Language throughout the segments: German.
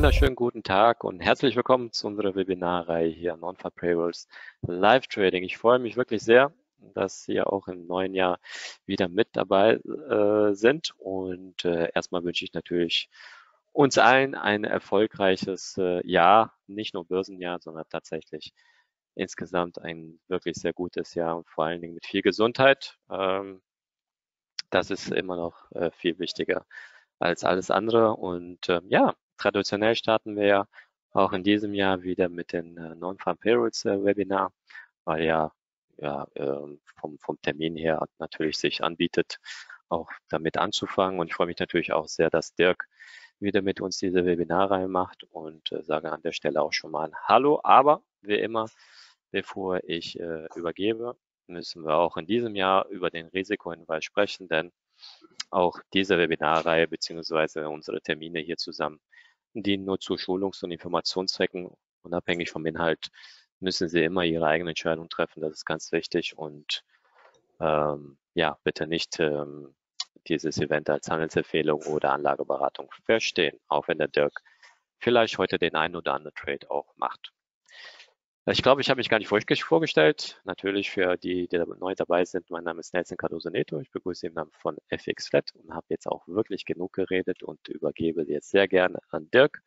wunderschönen guten Tag und herzlich willkommen zu unserer Webinarreihe hier Non-Farm Payrolls Live Trading. Ich freue mich wirklich sehr, dass Sie auch im neuen Jahr wieder mit dabei sind und erstmal wünsche ich natürlich uns allen ein erfolgreiches Jahr, nicht nur Börsenjahr, sondern tatsächlich insgesamt ein wirklich sehr gutes Jahr und vor allen Dingen mit viel Gesundheit. Das ist immer noch viel wichtiger als alles andere und ja, traditionell starten wir ja auch in diesem Jahr wieder mit den Non-Farm Payrolls Webinar, weil vom Termin her natürlich sich anbietet, auch damit anzufangen. Und ich freue mich natürlich auch sehr, dass Dirk wieder mit uns diese Webinarreihe macht und sage an der Stelle auch schon mal ein Hallo. Aber wie immer, bevor ich übergebe, müssen wir auch in diesem Jahr über den Risikohinweis sprechen, denn auch diese Webinarreihe bzw. unsere Termine hier zusammen dienen nur zu Schulungs- und Informationszwecken. Unabhängig vom Inhalt müssen Sie immer Ihre eigene Entscheidung treffen. Das ist ganz wichtig und ja, bitte nicht dieses Event als Handelsempfehlung oder Anlageberatung verstehen, auch wenn der Dirk vielleicht heute den einen oder anderen Trade auch macht. Ich glaube, ich habe mich gar nicht vorgestellt. Natürlich für die, die neu dabei sind, mein Name ist Nelson Cardoso Neto. Ich begrüße Sie im Namen von FXFlat und habe jetzt auch wirklich genug geredet und übergebe jetzt sehr gerne an Dirk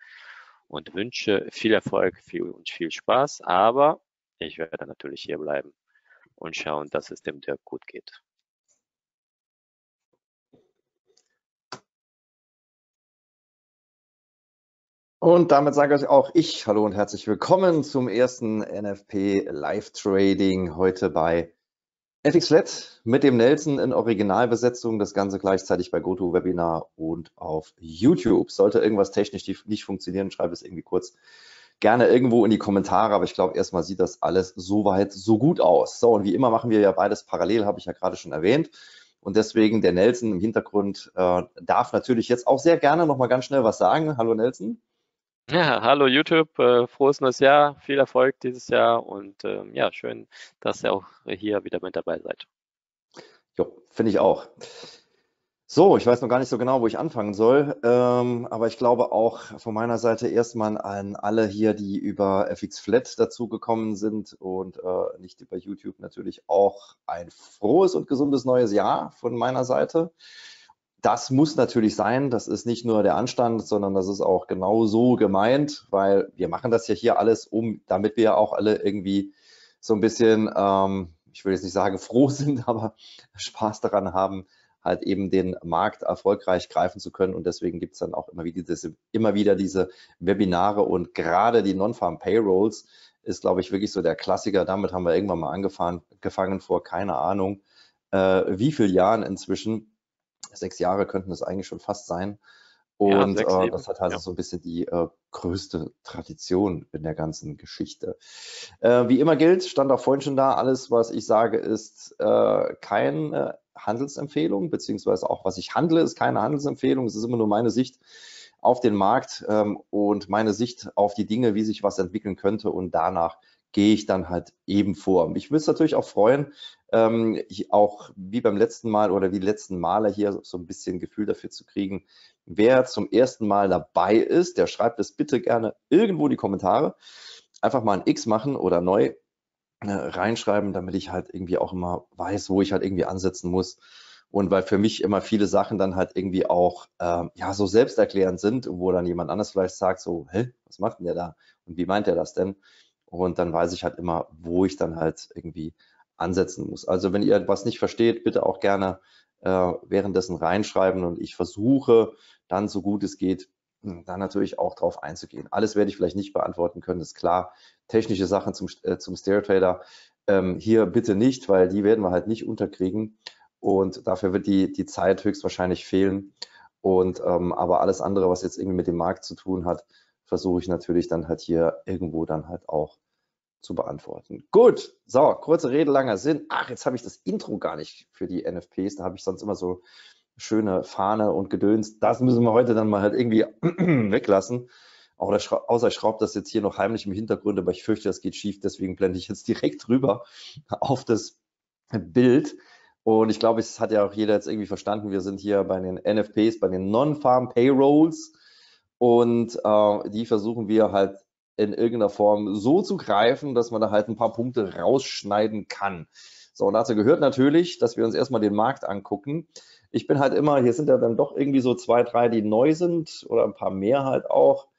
und wünsche viel Erfolg und viel Spaß. Aber ich werde natürlich hier bleiben und schauen, dass es dem Dirk gut geht. Und damit sage ich auch hallo und herzlich willkommen zum ersten NFP Live Trading heute bei FXFlat mit dem Nelson in Originalbesetzung. Das Ganze gleichzeitig bei GoToWebinar und auf YouTube. Sollte irgendwas technisch nicht funktionieren, schreibe es irgendwie kurz gerne irgendwo in die Kommentare. Aber ich glaube, erstmal sieht das alles soweit so gut aus. So, und wie immer machen wir ja beides parallel, habe ich ja gerade schon erwähnt. Und deswegen der Nelson im Hintergrund darf natürlich jetzt auch sehr gerne nochmal ganz schnell was sagen. Hallo Nelson. Ja, hallo YouTube, frohes neues Jahr, viel Erfolg dieses Jahr und ja, schön, dass ihr auch hier wieder mit dabei seid. Jo, finde ich auch. So, ich weiß noch gar nicht so genau, wo ich anfangen soll, aber ich glaube auch von meiner Seite erstmal an alle hier, die über FXFlat dazugekommen sind und nicht über YouTube natürlich auch ein frohes und gesundes neues Jahr von meiner Seite. Das muss natürlich sein, das ist nicht nur der Anstand, sondern das ist auch genau so gemeint, weil wir machen das ja hier alles, damit wir auch alle irgendwie so ein bisschen, ich will jetzt nicht sagen froh sind, aber Spaß daran haben, halt eben den Markt erfolgreich greifen zu können. Und deswegen gibt es dann auch immer wieder diese Webinare und gerade die Non-Farm Payrolls ist, glaube ich, wirklich so der Klassiker. Damit haben wir irgendwann mal angefangen vor, keine Ahnung, wie vielen Jahren inzwischen. 6 Jahre könnten es eigentlich schon fast sein. Und ja, das hat also ja so ein bisschen die größte Tradition in der ganzen Geschichte. Wie immer gilt, stand auch vorhin schon da, alles, was ich sage, ist keine Handelsempfehlung, beziehungsweise auch, was ich handle, ist keine Handelsempfehlung. Es ist immer nur meine Sicht auf den Markt und meine Sicht auf die Dinge, wie sich was entwickeln könnte und danach gehe ich dann halt eben vor. Mich würde es natürlich auch freuen, auch wie beim letzten Mal oder wie die letzten Male hier so ein bisschen Gefühl dafür zu kriegen, wer zum ersten Mal dabei ist, der schreibt es bitte gerne irgendwo in die Kommentare. Einfach mal ein X machen oder neu reinschreiben, damit ich halt irgendwie auch immer weiß, wo ich halt irgendwie ansetzen muss. Und weil für mich immer viele Sachen dann halt irgendwie auch ja so selbsterklärend sind, wo dann jemand anders vielleicht sagt so, hä, was macht denn der da und wie meint der das denn? Und dann weiß ich halt immer, wo ich dann halt irgendwie ansetzen muss. Also wenn ihr was nicht versteht, bitte auch gerne währenddessen reinschreiben und ich versuche dann, so gut es geht, dann natürlich auch drauf einzugehen. Alles werde ich vielleicht nicht beantworten können, ist klar. Technische Sachen zum Stereotrader hier bitte nicht, weil die werden wir halt nicht unterkriegen und dafür wird die Zeit höchstwahrscheinlich fehlen. Und aber alles andere, was jetzt irgendwie mit dem Markt zu tun hat, versuche ich natürlich dann halt hier irgendwo dann halt auch zu beantworten. Gut, so, kurze Rede, langer Sinn. Ach, jetzt habe ich das Intro gar nicht für die NFPs. Da habe ich sonst immer so schöne Fahne und Gedöns. Das müssen wir heute dann mal halt irgendwie weglassen. Außer ich schraube das jetzt hier noch heimlich im Hintergrund, aber ich fürchte, das geht schief. Deswegen blende ich jetzt direkt rüber auf das Bild. Und ich glaube, es hat ja auch jeder jetzt irgendwie verstanden. Wir sind hier bei den NFPs, bei den Non-Farm Payrolls. und die versuchen wir halt in irgendeiner Form so zu greifen, dass man da halt ein paar Punkte rausschneiden kann. So, und dazu gehört natürlich, dass wir uns erstmal den Markt angucken. Ich bin halt immer, hier sind ja dann doch irgendwie so 2, 3, die neu sind oder ein paar mehr halt auch.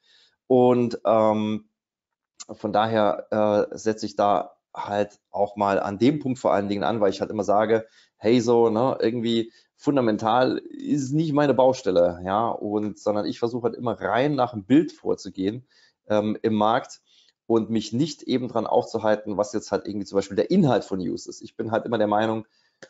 Und von daher setze ich da halt auch mal an dem Punkt vor allen Dingen an, weil ich halt immer sage, hey, so, ne, irgendwie fundamental ist nicht meine Baustelle, ja, und sondern ich versuche halt immer rein nach dem Bild vorzugehen im Markt und mich nicht eben dran aufzuhalten, was jetzt halt irgendwie zum Beispiel der Inhalt von News ist. Ich bin halt immer der Meinung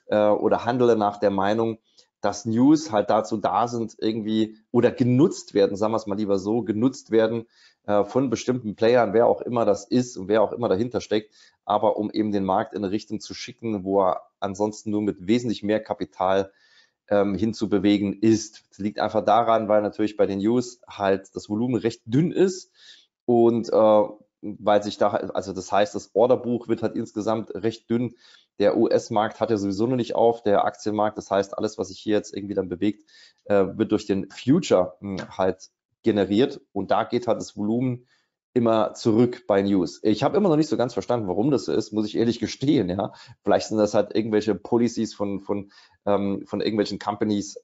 oder handle nach der Meinung, dass News halt dazu da sind, irgendwie oder genutzt werden, sagen wir es mal lieber so, genutzt werden von bestimmten Playern, wer auch immer das ist und wer auch immer dahinter steckt, aber um eben den Markt in eine Richtung zu schicken, wo er ansonsten nur mit wesentlich mehr Kapital hinzubewegen ist. Das liegt einfach daran, weil natürlich bei den News halt das Volumen recht dünn ist und weil sich da, also das heißt, das Orderbuch wird halt insgesamt recht dünn. Der US-Markt hat ja sowieso noch nicht auf, der Aktienmarkt, das heißt, alles, was sich hier jetzt irgendwie dann bewegt, wird durch den Future halt generiert und da geht halt das Volumen immer zurück bei News. Ich habe immer noch nicht so ganz verstanden, warum das so ist, muss ich ehrlich gestehen. Ja, vielleicht sind das halt irgendwelche Policies von irgendwelchen Companies,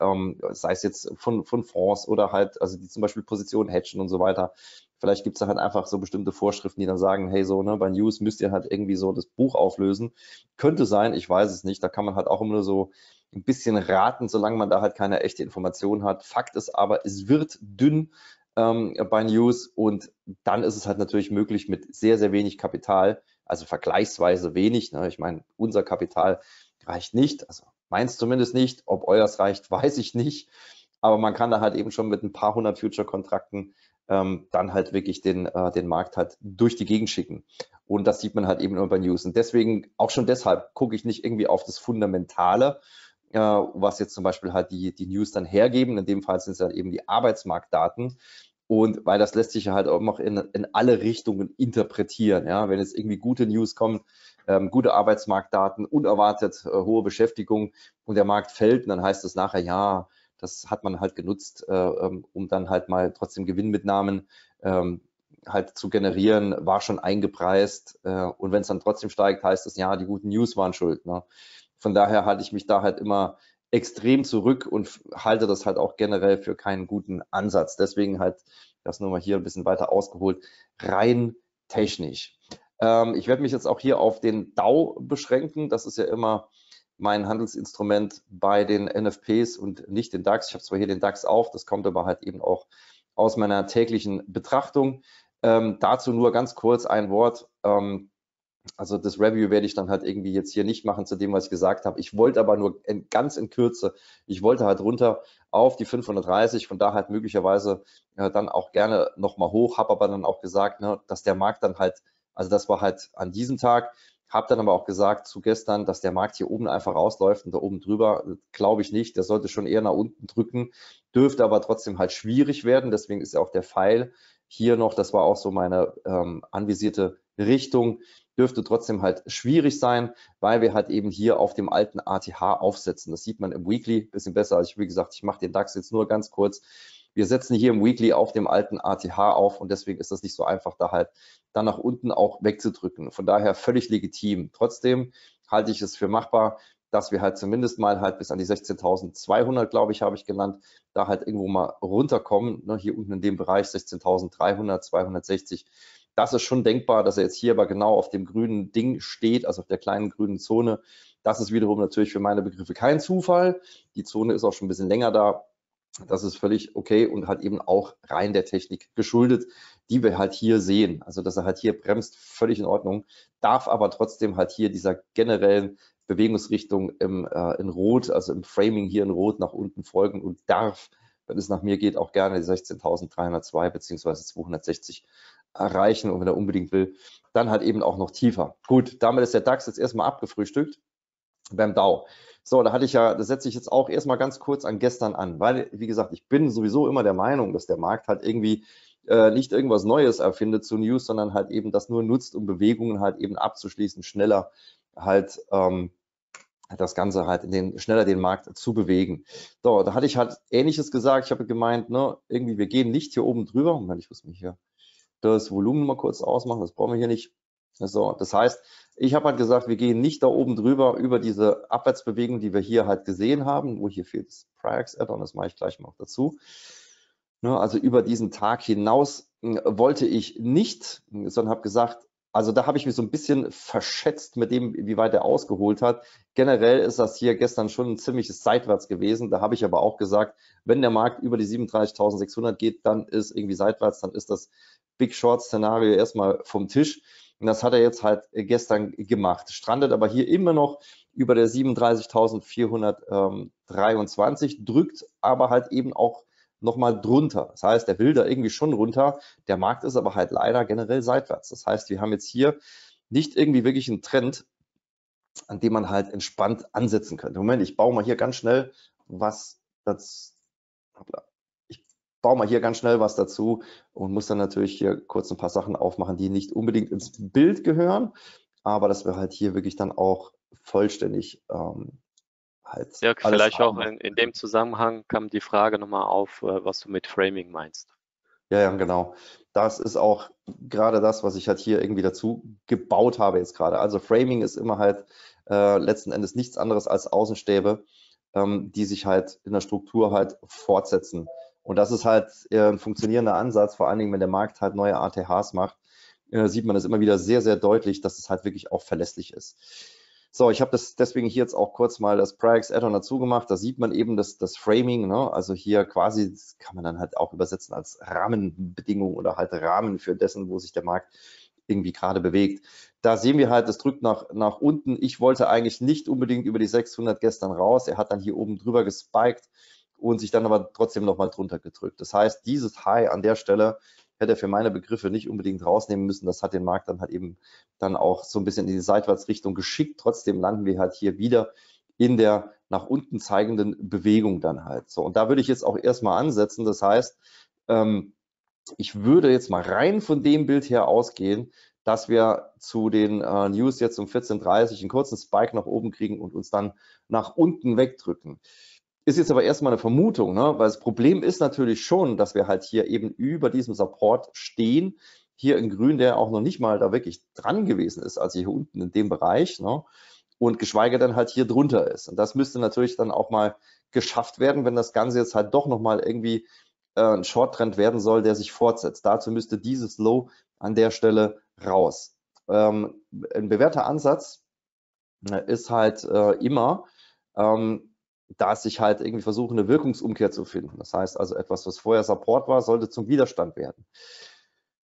sei es jetzt von Fonds oder halt, also die zum Beispiel Positionen hedgen und so weiter. Vielleicht gibt es da halt einfach so bestimmte Vorschriften, die dann sagen, hey, so, ne, bei News müsst ihr halt irgendwie so das Buch auflösen. Könnte sein, ich weiß es nicht. Da kann man halt auch immer nur so ein bisschen raten, solange man da halt keine echte Information hat. Fakt ist aber, es wird dünn bei News und dann ist es halt natürlich möglich mit sehr, sehr wenig Kapital, also vergleichsweise wenig, ne? Ich meine, unser Kapital reicht nicht, also meins zumindest nicht, ob euers reicht, weiß ich nicht, aber man kann da halt eben schon mit ein paar hundert Future-Kontrakten dann halt wirklich den Markt halt durch die Gegend schicken und das sieht man halt eben immer bei News und deswegen, auch schon deshalb, gucke ich nicht irgendwie auf das Fundamentale, was jetzt zum Beispiel halt die News dann hergeben. In dem Fall sind es halt eben die Arbeitsmarktdaten. Und weil das lässt sich halt auch noch in alle Richtungen interpretieren. Ja? Wenn jetzt irgendwie gute News kommen, gute Arbeitsmarktdaten, unerwartet hohe Beschäftigung und der Markt fällt, und dann heißt es nachher, ja, das hat man halt genutzt, um dann halt mal trotzdem Gewinnmitnahmen halt zu generieren, war schon eingepreist. Und wenn es dann trotzdem steigt, heißt es, ja, die guten News waren schuld. Ne? Von daher halte ich mich da halt immer extrem zurück und halte das halt auch generell für keinen guten Ansatz. Deswegen halt das nur mal hier ein bisschen weiter ausgeholt, rein technisch. Ich werde mich jetzt auch hier auf den DAU beschränken. Das ist ja immer mein Handelsinstrument bei den NFPs und nicht den DAX. Ich habe zwar hier den DAX auf, das kommt aber halt eben auch aus meiner täglichen Betrachtung. Dazu nur ganz kurz ein Wort. Also das Review werde ich dann halt irgendwie jetzt hier nicht machen zu dem, was ich gesagt habe. Ich wollte aber nur ganz in Kürze, ich wollte halt runter auf die 530, von da halt möglicherweise dann auch gerne nochmal hoch, habe aber dann auch gesagt, ne, dass der Markt dann halt, also das war halt an diesem Tag, habe dann aber auch gesagt zu gestern, dass der Markt hier oben einfach rausläuft und da oben drüber, glaube ich nicht, der sollte schon eher nach unten drücken, dürfte aber trotzdem halt schwierig werden, deswegen ist ja auch der Pfeil hier noch, das war auch so meine anvisierte Richtung, dürfte trotzdem halt schwierig sein, weil wir halt eben hier auf dem alten ATH aufsetzen. Das sieht man im Weekly ein bisschen besser. Also wie gesagt, ich mache den DAX jetzt nur ganz kurz. Wir setzen hier im Weekly auf dem alten ATH auf und deswegen ist das nicht so einfach, da halt dann nach unten auch wegzudrücken. Von daher völlig legitim. Trotzdem halte ich es für machbar, dass wir halt zumindest mal halt bis an die 16.200, glaube ich, habe ich genannt, da halt irgendwo mal runterkommen. Ne, hier unten in dem Bereich 16.300, 260. Das ist schon denkbar, dass er jetzt hier aber genau auf dem grünen Ding steht, also auf der kleinen grünen Zone. Das ist wiederum natürlich für meine Begriffe kein Zufall. Die Zone ist auch schon ein bisschen länger da. Das ist völlig okay und halt eben auch rein der Technik geschuldet, die wir halt hier sehen. Also dass er halt hier bremst, völlig in Ordnung, darf aber trotzdem halt hier dieser generellen Bewegungsrichtung in Rot, also im Framing hier in Rot nach unten folgen und darf, wenn es nach mir geht, auch gerne die 16.302 bzw. 260 erreichen und wenn er unbedingt will, dann halt eben auch noch tiefer. Gut, damit ist der DAX jetzt erstmal abgefrühstückt beim DAU. So, da hatte ich ja, das setze ich jetzt auch erstmal ganz kurz an gestern an, weil, wie gesagt, ich bin sowieso immer der Meinung, dass der Markt halt irgendwie nicht irgendwas Neues erfindet zu News, sondern halt eben das nur nutzt, um Bewegungen halt eben abzuschließen, schneller halt das Ganze halt schneller den Markt zu bewegen. So, da hatte ich halt Ähnliches gesagt. Ich habe gemeint, ne, irgendwie wir gehen nicht hier oben drüber. Moment, ich muss mich hier das Volumen mal kurz ausmachen. Das brauchen wir hier nicht. So, das heißt, ich habe halt gesagt, wir gehen nicht da oben drüber über diese Abwärtsbewegung, die wir hier halt gesehen haben. Wo hier fehlt das Price-Add-on, das mache ich gleich mal auch dazu. Ne, also über diesen Tag hinaus wollte ich nicht, sondern habe gesagt, also da habe ich mich so ein bisschen verschätzt mit dem, wie weit er ausgeholt hat. Generell ist das hier gestern schon ein ziemliches Seitwärts gewesen. Da habe ich aber auch gesagt, wenn der Markt über die 37.600 geht, dann ist irgendwie seitwärts, dann ist das Big Short-Szenario erstmal vom Tisch. Und das hat er jetzt halt gestern gemacht. Strandet aber hier immer noch über der 37.423, drückt aber halt eben auch nochmal drunter. Das heißt, der will da irgendwie schon runter. Der Markt ist aber halt leider generell seitwärts. Das heißt, wir haben jetzt hier nicht irgendwie wirklich einen Trend, an dem man halt entspannt ansetzen könnte. Moment, ich baue mal hier ganz schnell was dazu. Ich baue mal hier ganz schnell was dazu und muss dann natürlich hier kurz ein paar Sachen aufmachen, die nicht unbedingt ins Bild gehören, aber dass wir halt hier wirklich dann auch vollständig halt Dirk, vielleicht haben. Auch in dem Zusammenhang kam die Frage nochmal auf, was du mit Framing meinst. Ja, genau. Das ist auch gerade das, was ich halt hier irgendwie dazu gebaut habe jetzt gerade. Also Framing ist immer halt letzten Endes nichts anderes als Außenstäbe, die sich halt in der Struktur halt fortsetzen. Und das ist halt ein funktionierender Ansatz, vor allen Dingen, wenn der Markt halt neue ATHs macht, sieht man das immer wieder sehr, sehr deutlich, dass es halt wirklich auch verlässlich ist. So, ich habe das deswegen hier jetzt auch kurz mal das Price-Add-on dazu gemacht. Da sieht man eben das Framing, ne? Also hier quasi, das kann man dann halt auch übersetzen als Rahmenbedingungen oder halt Rahmen für dessen, wo sich der Markt irgendwie gerade bewegt. Da sehen wir halt, das drückt nach unten. Ich wollte eigentlich nicht unbedingt über die 600 gestern raus. Er hat dann hier oben drüber gespiked und sich dann aber trotzdem nochmal drunter gedrückt. Das heißt, dieses High an der Stelle hätte er für meine Begriffe nicht unbedingt rausnehmen müssen. Das hat den Markt dann halt eben dann auch so ein bisschen in die Seitwärtsrichtung geschickt. Trotzdem landen wir halt hier wieder in der nach unten zeigenden Bewegung dann halt. So, und da würde ich jetzt auch erstmal ansetzen. Das heißt, ich würde jetzt mal rein von dem Bild her ausgehen, dass wir zu den News jetzt um 14.30 Uhr einen kurzen Spike nach oben kriegen und uns dann nach unten wegdrücken. Ist jetzt aber erstmal eine Vermutung, ne? Weil das Problem ist natürlich schon, dass wir halt hier eben über diesem Support stehen, hier in grün, der auch noch nicht mal da wirklich dran gewesen ist, also hier unten in dem Bereich, ne? Und geschweige denn halt hier drunter ist. Und das müsste natürlich dann auch mal geschafft werden, wenn das Ganze jetzt halt doch nochmal irgendwie ein Short-Trend werden soll, der sich fortsetzt. Dazu müsste dieses Low an der Stelle raus. Ein bewährter Ansatz ist halt immer, da ich halt irgendwie versuche, eine Wirkungsumkehr zu finden. Das heißt also, etwas, was vorher Support war, sollte zum Widerstand werden.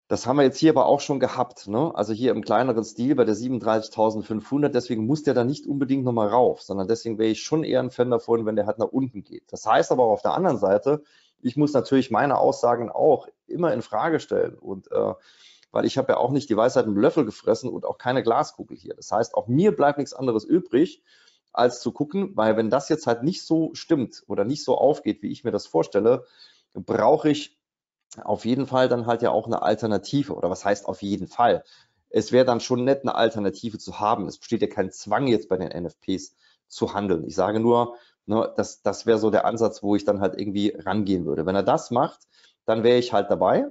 Das haben wir jetzt hier aber auch schon gehabt, ne? Also hier im kleineren Stil bei der 37.500. Deswegen muss der da nicht unbedingt nochmal rauf, sondern deswegen wäre ich schon eher ein Fan davon, wenn der halt nach unten geht. Das heißt aber auch auf der anderen Seite, ich muss natürlich meine Aussagen auch immer in Frage stellen. Und weil ich habe ja auch nicht die Weisheit mit dem Löffel gefressen und auch keine Glaskugel hier. Das heißt, auch mir bleibt nichts anderes übrig, als zu gucken, weil wenn das jetzt halt nicht so stimmt oder nicht so aufgeht, wie ich mir das vorstelle, brauche ich auf jeden Fall dann halt ja auch eine Alternative. Oder was heißt auf jeden Fall? Es wäre dann schon nett, eine Alternative zu haben. Es besteht ja kein Zwang jetzt bei den NFPs zu handeln. Ich sage nur, ne, das wäre so der Ansatz, wo ich dann halt irgendwie rangehen würde. Wenn er das macht, dann wäre ich halt dabei,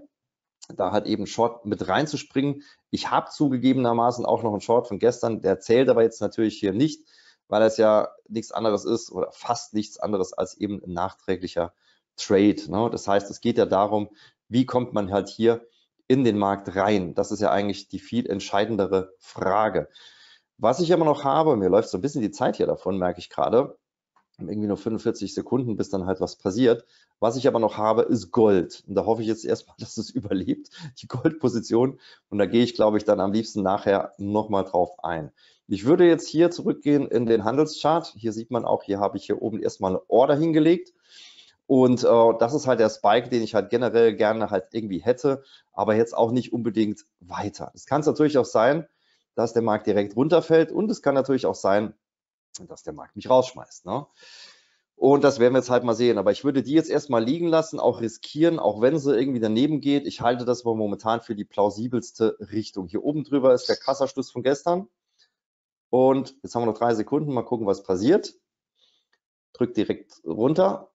da halt eben Short mit reinzuspringen. Ich habe zugegebenermaßen auch noch einen Short von gestern, der zählt aber jetzt natürlich hier nicht, weil es ja nichts anderes ist oder fast nichts anderes als eben ein nachträglicher Trade, ne? Das heißt, es geht ja darum, wie kommt man halt hier in den Markt rein? Das ist ja eigentlich die viel entscheidendere Frage. Was ich aber noch habe, mir läuft so ein bisschen die Zeit hier davon, merke ich gerade, irgendwie nur 45 Sekunden, bis dann halt was passiert. Was ich aber noch habe, ist Gold. Und da hoffe ich jetzt erstmal, dass es überlebt, die Goldposition. Und da gehe ich, glaube ich, dann am liebsten nachher nochmal drauf ein. Ich würde jetzt hier zurückgehen in den Handelschart. Hier sieht man auch, hier habe ich hier oben erstmal eine Order hingelegt. Und das ist halt der Spike, den ich halt generell gerne halt irgendwie hätte, aber jetzt auch nicht unbedingt weiter. Es kann natürlich auch sein, dass der Markt direkt runterfällt und es kann natürlich auch sein, dass der Markt mich rausschmeißt, ne? Und das werden wir jetzt halt mal sehen. Aber ich würde die jetzt erstmal liegen lassen, auch riskieren, auch wenn sie irgendwie daneben geht. Ich halte das aber momentan für die plausibelste Richtung. Hier oben drüber ist der Kassaschluss von gestern. Und jetzt haben wir noch 3 Sekunden. Mal gucken, was passiert. Drückt direkt runter.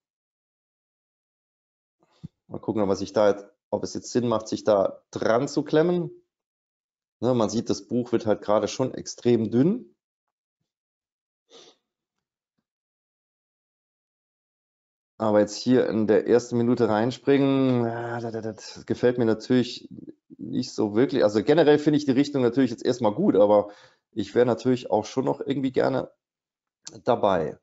Mal gucken, was ich da jetzt, ob es jetzt Sinn macht, sich da dran zu klemmen. Ne, man sieht, das Buch wird halt gerade schon extrem dünn. Aber jetzt hier in der ersten Minute reinspringen, das gefällt mir natürlich nicht so wirklich. Also generell finde ich die Richtung natürlich jetzt erstmal gut, aber ich wäre natürlich auch schon noch irgendwie gerne dabei.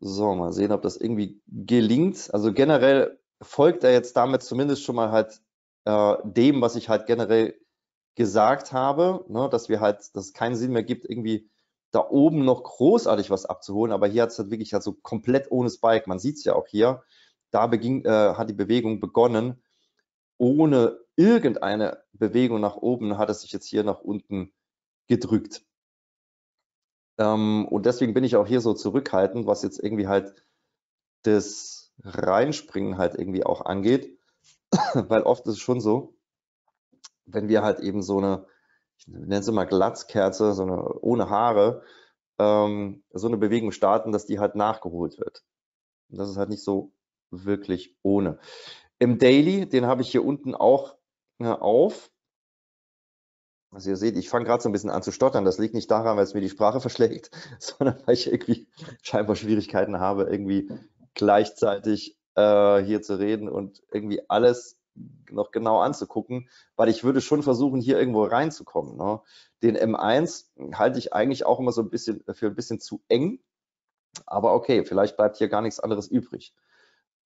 So, mal sehen, ob das irgendwie gelingt. Also generell folgt er jetzt damit zumindest schon mal halt dem, was ich halt generell gesagt habe, ne, dass wir halt, dass es keinen Sinn mehr gibt, irgendwie da oben noch großartig was abzuholen, aber hier hat es halt wirklich halt so komplett ohne Spike, man sieht es ja auch hier, da hat die Bewegung begonnen, ohne irgendeine Bewegung nach oben hat es sich jetzt hier nach unten gedrückt. Und deswegen bin ich auch hier so zurückhaltend, was jetzt irgendwie halt das Reinspringen halt irgendwie auch angeht, weil oft ist es schon so, wenn wir halt eben so eine, ich nenne es immer Glatzkerze, so eine ohne Haare, so eine Bewegung starten, dass die halt nachgeholt wird. Und das ist halt nicht so wirklich ohne. Im Daily, den habe ich hier unten auch auf. Also ihr seht, ich fange gerade so ein bisschen an zu stottern. Das liegt nicht daran, weil es mir die Sprache verschlägt, sondern weil ich irgendwie scheinbar Schwierigkeiten habe, irgendwie gleichzeitig hier zu reden und irgendwie alles noch genau anzugucken, weil ich würde schon versuchen, hier irgendwo reinzukommen. Ne? Den M1 halte ich eigentlich auch immer so ein bisschen für ein bisschen zu eng, aber okay, vielleicht bleibt hier gar nichts anderes übrig,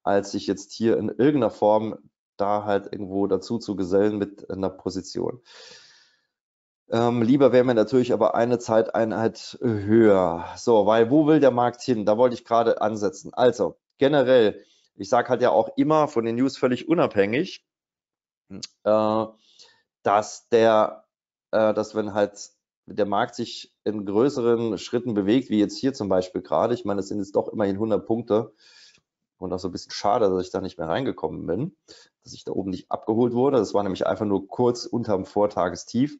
als sich jetzt hier in irgendeiner Form da halt irgendwo dazu zu gesellen mit einer Position. Lieber wäre mir natürlich aber eine Zeiteinheit höher. So, weil wo will der Markt hin? Da wollte ich gerade ansetzen. Also generell, ich sage halt ja auch immer von den News völlig unabhängig, dass wenn halt der Markt sich in größeren Schritten bewegt, wie jetzt hier zum Beispiel gerade, ich meine, es sind jetzt doch immerhin 100 Punkte und auch so ein bisschen schade, dass ich da nicht mehr reingekommen bin, dass ich da oben nicht abgeholt wurde. Das war nämlich einfach nur kurz unterm Vortagestief,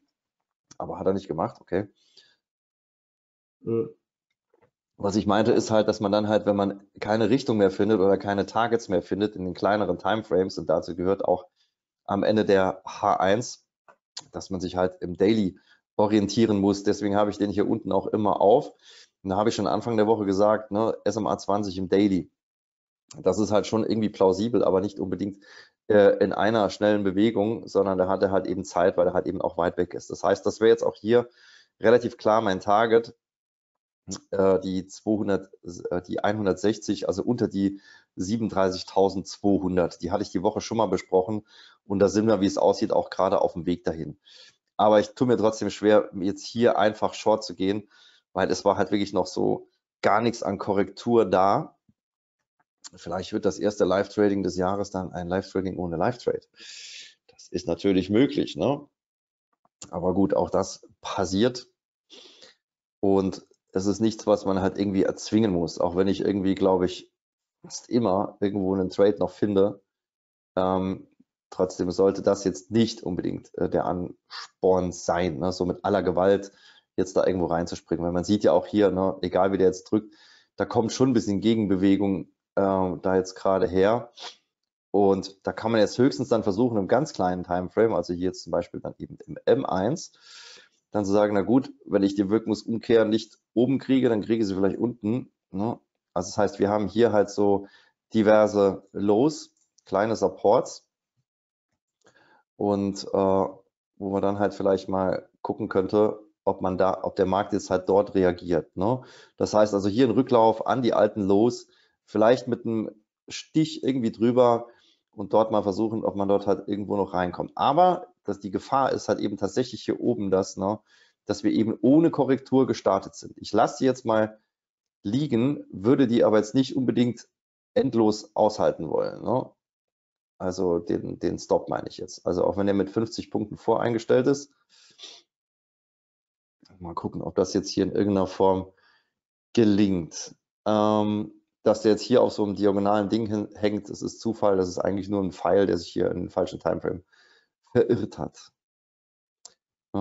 aber hat er nicht gemacht, okay. Was ich meinte, ist halt, dass man dann halt, wenn man keine Richtung mehr findet oder keine Targets mehr findet in den kleineren Timeframes, und dazu gehört auch am Ende der H1, dass man sich halt im Daily orientieren muss. Deswegen habe ich den hier unten auch immer auf. Und da habe ich schon Anfang der Woche gesagt, ne, SMA20 im Daily. Das ist halt schon irgendwie plausibel, aber nicht unbedingt in einer schnellen Bewegung, sondern da hat er halt eben Zeit, weil er halt eben auch weit weg ist. Das heißt, das wäre jetzt auch hier relativ klar mein Target. Die 160, also unter die 37.200, die hatte ich die Woche schon mal besprochen und da sind wir, wie es aussieht, auch gerade auf dem Weg dahin. Aber ich tue mir trotzdem schwer, jetzt hier einfach short zu gehen, weil es war halt wirklich noch so gar nichts an Korrektur da. Vielleicht wird das erste Live-Trading des Jahres dann ein Live-Trading ohne Live-Trade. Das ist natürlich möglich, ne? Aber gut, auch das passiert und das ist nichts, was man halt irgendwie erzwingen muss, auch wenn ich irgendwie, glaube ich, fast immer irgendwo einen Trade noch finde. Trotzdem sollte das jetzt nicht unbedingt der Ansporn sein, ne? So mit aller Gewalt jetzt da irgendwo reinzuspringen. Weil man sieht ja auch hier, ne, egal wie der jetzt drückt, da kommt schon ein bisschen Gegenbewegung da jetzt gerade her. Und da kann man jetzt höchstens dann versuchen, im ganz kleinen Timeframe, also hier jetzt zum Beispiel dann eben im M1, dann zu sagen, na gut, wenn ich die Wirkungsumkehr nicht oben kriege, dann kriege ich sie vielleicht unten. Ne? Also das heißt, wir haben hier halt so diverse Lows, kleine Supports und wo man dann halt vielleicht mal gucken könnte, ob der Markt jetzt halt dort reagiert. Ne? Das heißt also hier ein Rücklauf an die alten Lows, vielleicht mit einem Stich irgendwie drüber und dort mal versuchen, ob man dort halt irgendwo noch reinkommt. Aber dass die Gefahr ist halt eben tatsächlich hier oben, dass wir eben ohne Korrektur gestartet sind. Ich lasse die jetzt mal liegen, würde die aber jetzt nicht unbedingt endlos aushalten wollen. Ne? Also den Stop meine ich jetzt. Also auch wenn der mit 50 Punkten voreingestellt ist. Mal gucken, ob das jetzt hier in irgendeiner Form gelingt. Dass der jetzt hier auf so einem diagonalen Ding hängt, das ist Zufall. Das ist eigentlich nur ein Pfeil, der sich hier in den falschen Timeframe verirrt hat.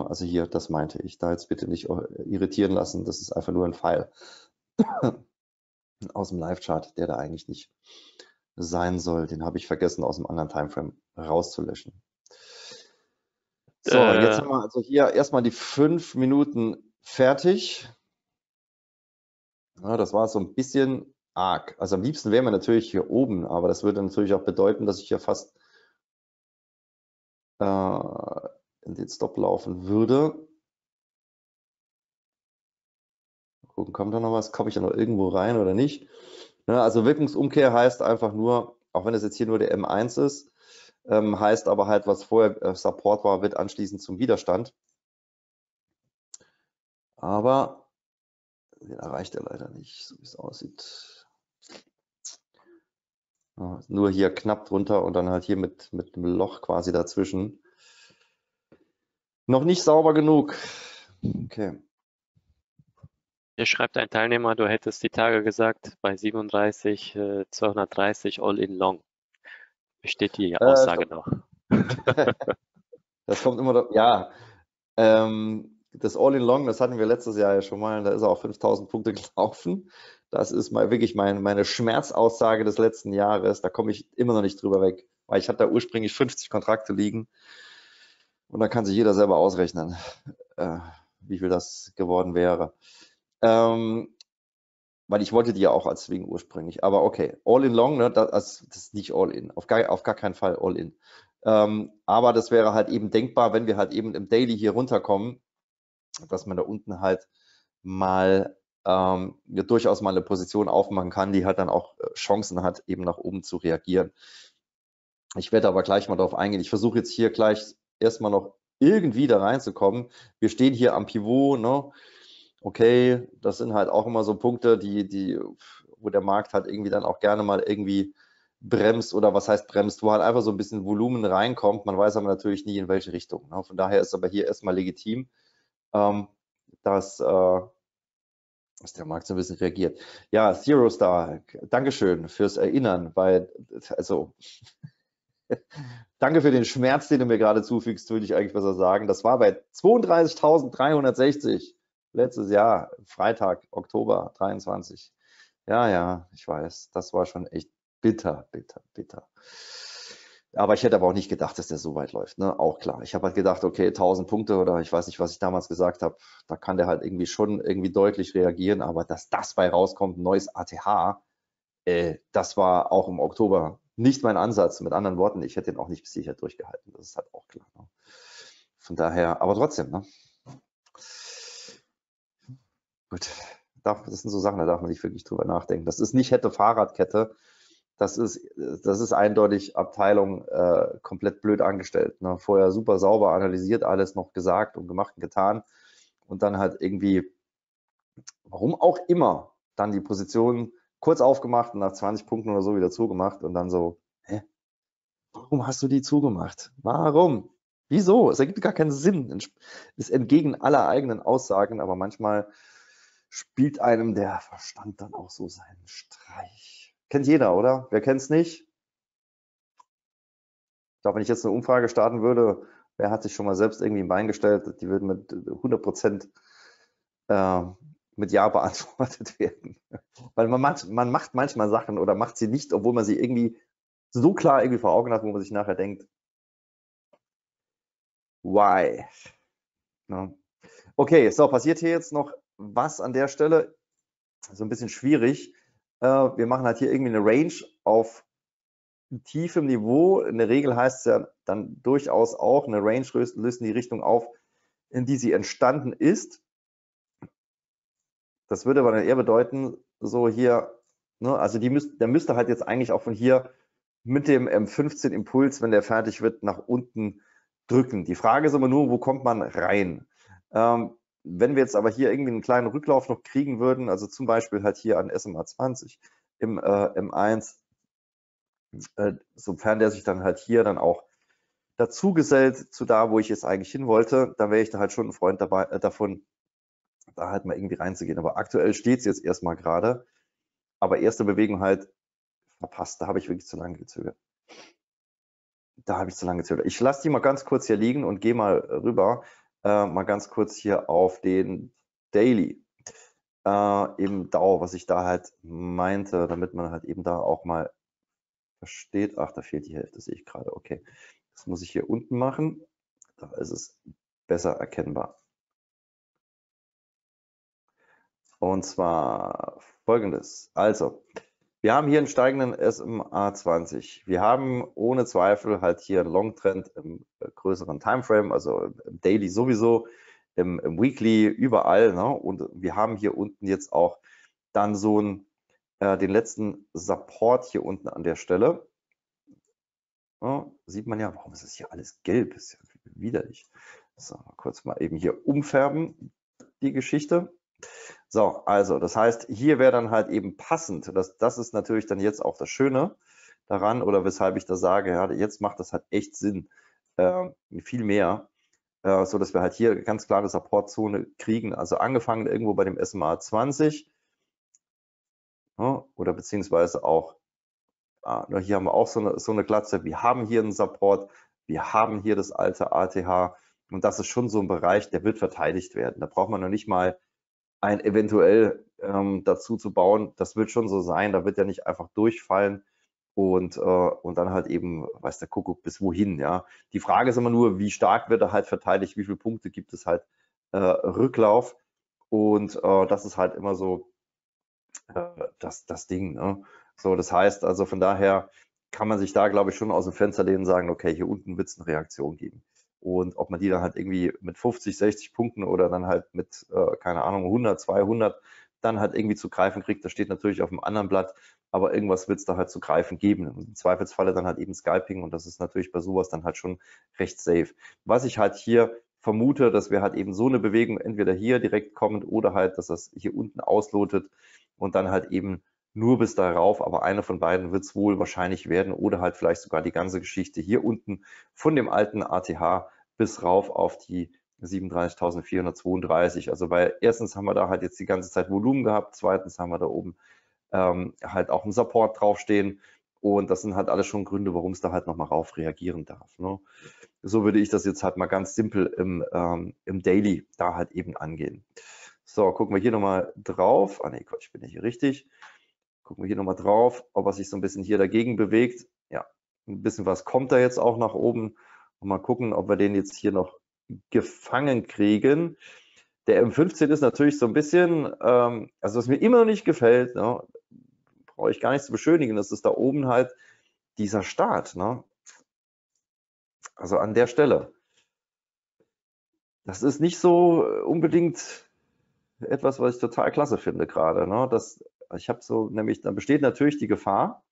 Also hier, das meinte ich, da jetzt bitte nicht irritieren lassen, das ist einfach nur ein Pfeil aus dem Live-Chart, der da eigentlich nicht sein soll. Den habe ich vergessen, aus dem anderen Timeframe rauszulöschen. So, jetzt haben wir also hier erstmal die 5 Minuten fertig. Ja, das war so ein bisschen arg. Also am liebsten wären wir natürlich hier oben, aber das würde natürlich auch bedeuten, dass ich hier fast in den Stop laufen würde. Mal gucken, kommt da noch was? Komme ich da noch irgendwo rein oder nicht? Ja, also Wirkungsumkehr heißt einfach nur, auch wenn es jetzt hier nur der M1 ist, heißt aber halt, was vorher Support war, wird anschließend zum Widerstand. Aber den erreicht er leider nicht, so wie es aussieht. Ja, nur hier knapp drunter und dann halt hier mit einem Loch quasi dazwischen. Noch nicht sauber genug. Okay. Hier schreibt ein Teilnehmer, du hättest die Tage gesagt, bei 37, 230 all in long. Besteht die Aussage noch? Das kommt immer, ja. Das all in long, das hatten wir letztes Jahr ja schon mal, da ist er auf 5000 Punkte gelaufen. Das ist mal wirklich meine Schmerzaussage des letzten Jahres, da komme ich immer noch nicht drüber weg, weil ich hatte da ursprünglich 50 Kontrakte liegen. Und da kann sich jeder selber ausrechnen, wie viel das geworden wäre. Weil ich wollte die ja auch als Swing ursprünglich. Aber okay, All-in-Long, ne, das ist nicht All-in. Auf gar keinen Fall All-in. Aber das wäre halt eben denkbar, wenn wir halt eben im Daily hier runterkommen, dass man da unten halt mal ja, durchaus mal eine Position aufmachen kann, die halt dann auch Chancen hat, eben nach oben zu reagieren. Ich werde aber gleich mal darauf eingehen. Ich versuche jetzt hier gleich erstmal noch irgendwie da reinzukommen. Wir stehen hier am Pivot, ne? Okay, das sind halt auch immer so Punkte, wo der Markt halt irgendwie dann auch gerne mal irgendwie bremst oder was heißt bremst, wo halt einfach so ein bisschen Volumen reinkommt. Man weiß aber natürlich nie, in welche Richtung. Ne? Von daher ist aber hier erstmal legitim, dass der Markt so ein bisschen reagiert. Ja, Zero Star, Dankeschön fürs Erinnern, weil, also... Danke für den Schmerz, den du mir gerade zufügst, würde ich eigentlich besser sagen. Das war bei 32.360 letztes Jahr, Freitag, Oktober 23. Ja, ja, ich weiß, das war schon echt bitter, bitter, bitter. Aber ich hätte aber auch nicht gedacht, dass der so weit läuft, ne? Auch klar. Ich habe halt gedacht, okay, 1000 Punkte oder ich weiß nicht, was ich damals gesagt habe. Da kann der halt irgendwie schon irgendwie deutlich reagieren, aber dass das bei rauskommt, ein neues ATH, das war auch im Oktober nicht mein Ansatz, mit anderen Worten, ich hätte ihn auch nicht bis hierher durchgehalten, das ist halt auch klar. Ne? Von daher, aber trotzdem, ne? Gut, das sind so Sachen, da darf man nicht wirklich drüber nachdenken. Das ist nicht Hätte Fahrradkette, das ist eindeutig Abteilung komplett blöd angestellt. Ne? Vorher super sauber analysiert, alles noch gesagt und gemacht und getan und dann halt irgendwie, warum auch immer, dann die Position kurz aufgemacht und nach 20 Punkten oder so wieder zugemacht und dann so, hä? Warum hast du die zugemacht? Warum? Wieso? Es ergibt gar keinen Sinn. Ist entgegen aller eigenen Aussagen, aber manchmal spielt einem der Verstand dann auch so seinen Streich. Kennt jeder, oder? Wer kennt's nicht? Ich glaube, wenn ich jetzt eine Umfrage starten würde, wer hat sich schon mal selbst irgendwie ein Bein gestellt, die würden mit 100% mit Ja beantwortet werden. Weil man macht manchmal Sachen oder macht sie nicht, obwohl man sie irgendwie so klar irgendwie vor Augen hat, wo man sich nachher denkt, why? Ja. Okay, so, passiert hier jetzt noch was an der Stelle? So ein bisschen schwierig. Wir machen halt hier irgendwie eine Range auf tiefem Niveau. In der Regel heißt es ja dann durchaus auch, eine Range löst die Richtung auf, in die sie entstanden ist. Das würde aber dann eher bedeuten, so hier, ne, also der müsste halt jetzt eigentlich auch von hier mit dem M15-Impuls, wenn der fertig wird, nach unten drücken. Die Frage ist immer nur, wo kommt man rein? Wenn wir jetzt aber hier irgendwie einen kleinen Rücklauf noch kriegen würden, also zum Beispiel halt hier an SMA20 im M1, sofern der sich dann halt hier dann auch dazu gesellt zu da, wo ich jetzt eigentlich hin wollte, dann wäre ich da halt schon ein Freund davon, da halt mal irgendwie reinzugehen. Aber aktuell steht es jetzt erstmal gerade. Aber erste Bewegung halt verpasst. Da habe ich wirklich zu lange gezögert. Ich lasse die mal ganz kurz hier liegen und gehe mal rüber. mal ganz kurz hier auf den Daily im DAU, was ich da halt meinte, damit man halt eben da auch mal versteht. Ach, da fehlt die Hälfte, sehe ich gerade. Okay, das muss ich hier unten machen. Da ist es besser erkennbar. Und zwar folgendes. Also, wir haben hier einen steigenden SMA20. Wir haben ohne Zweifel halt hier einen Long-Trend im größeren Timeframe, also im Daily sowieso, im Weekly, überall. Ne? Und wir haben hier unten jetzt auch dann so einen, den letzten Support hier unten an der Stelle. Ja, sieht man ja, warum ist das hier alles gelb? Ist ja widerlich. So, kurz mal eben hier umfärben, die Geschichte. So, also das heißt, hier wäre dann halt eben passend, das ist natürlich dann jetzt auch das Schöne daran oder weshalb ich da sage, ja, jetzt macht das halt echt Sinn, viel mehr, so dass wir halt hier ganz klare Supportzone kriegen, also angefangen irgendwo bei dem SMA 20 oder beziehungsweise auch, hier haben wir auch so eine Glatze, wir haben hier einen Support, wir haben hier das alte ATH und das ist schon so ein Bereich, der wird verteidigt werden, da braucht man noch nicht mal ein eventuell dazu zu bauen, das wird schon so sein, da wird ja nicht einfach durchfallen und dann halt eben, weiß der Kuckuck, bis wohin, ja. Die Frage ist immer nur, wie stark wird er halt verteidigt, wie viele Punkte gibt es halt Rücklauf und das ist halt immer so das Ding, ne? So, das heißt, also von daher kann man sich da, glaube ich, schon aus dem Fenster lehnen und sagen, okay, hier unten wird es eine Reaktion geben. Und ob man die dann halt irgendwie mit 50, 60 Punkten oder dann halt mit, keine Ahnung, 100, 200 dann halt irgendwie zu greifen kriegt, das steht natürlich auf einem anderen Blatt, aber irgendwas wird es da halt zu greifen geben. Im Zweifelsfalle dann halt eben Scalping und das ist natürlich bei sowas dann halt schon recht safe. Was ich halt hier vermute, dass wir halt eben so eine Bewegung entweder hier direkt kommend oder halt, dass das hier unten auslotet und dann halt eben nur bis darauf, aber eine von beiden wird es wohl wahrscheinlich werden oder halt vielleicht sogar die ganze Geschichte hier unten von dem alten ATH bis rauf auf die 37.432. Also weil erstens haben wir da halt jetzt die ganze Zeit Volumen gehabt, zweitens haben wir da oben halt auch einen Support draufstehen und das sind halt alles schon Gründe, warum es da halt nochmal rauf reagieren darf. Ne? So würde ich das jetzt halt mal ganz simpel im Daily da halt eben angehen. So, gucken wir hier nochmal drauf. Ah ne, Gott, ich bin ja hier richtig. Gucken wir hier nochmal drauf, ob er sich so ein bisschen hier dagegen bewegt. Ja, ein bisschen was kommt da jetzt auch nach oben. Und mal gucken, ob wir den jetzt hier noch gefangen kriegen. Der M15 ist natürlich so ein bisschen, also was mir immer noch nicht gefällt, ne, brauche ich gar nicht zu beschönigen, das ist da oben halt dieser Start. Ne? Also an der Stelle. Das ist nicht so unbedingt etwas, was ich total klasse finde gerade. Ne? Das, ich habe so, nämlich, da besteht natürlich die Gefahr,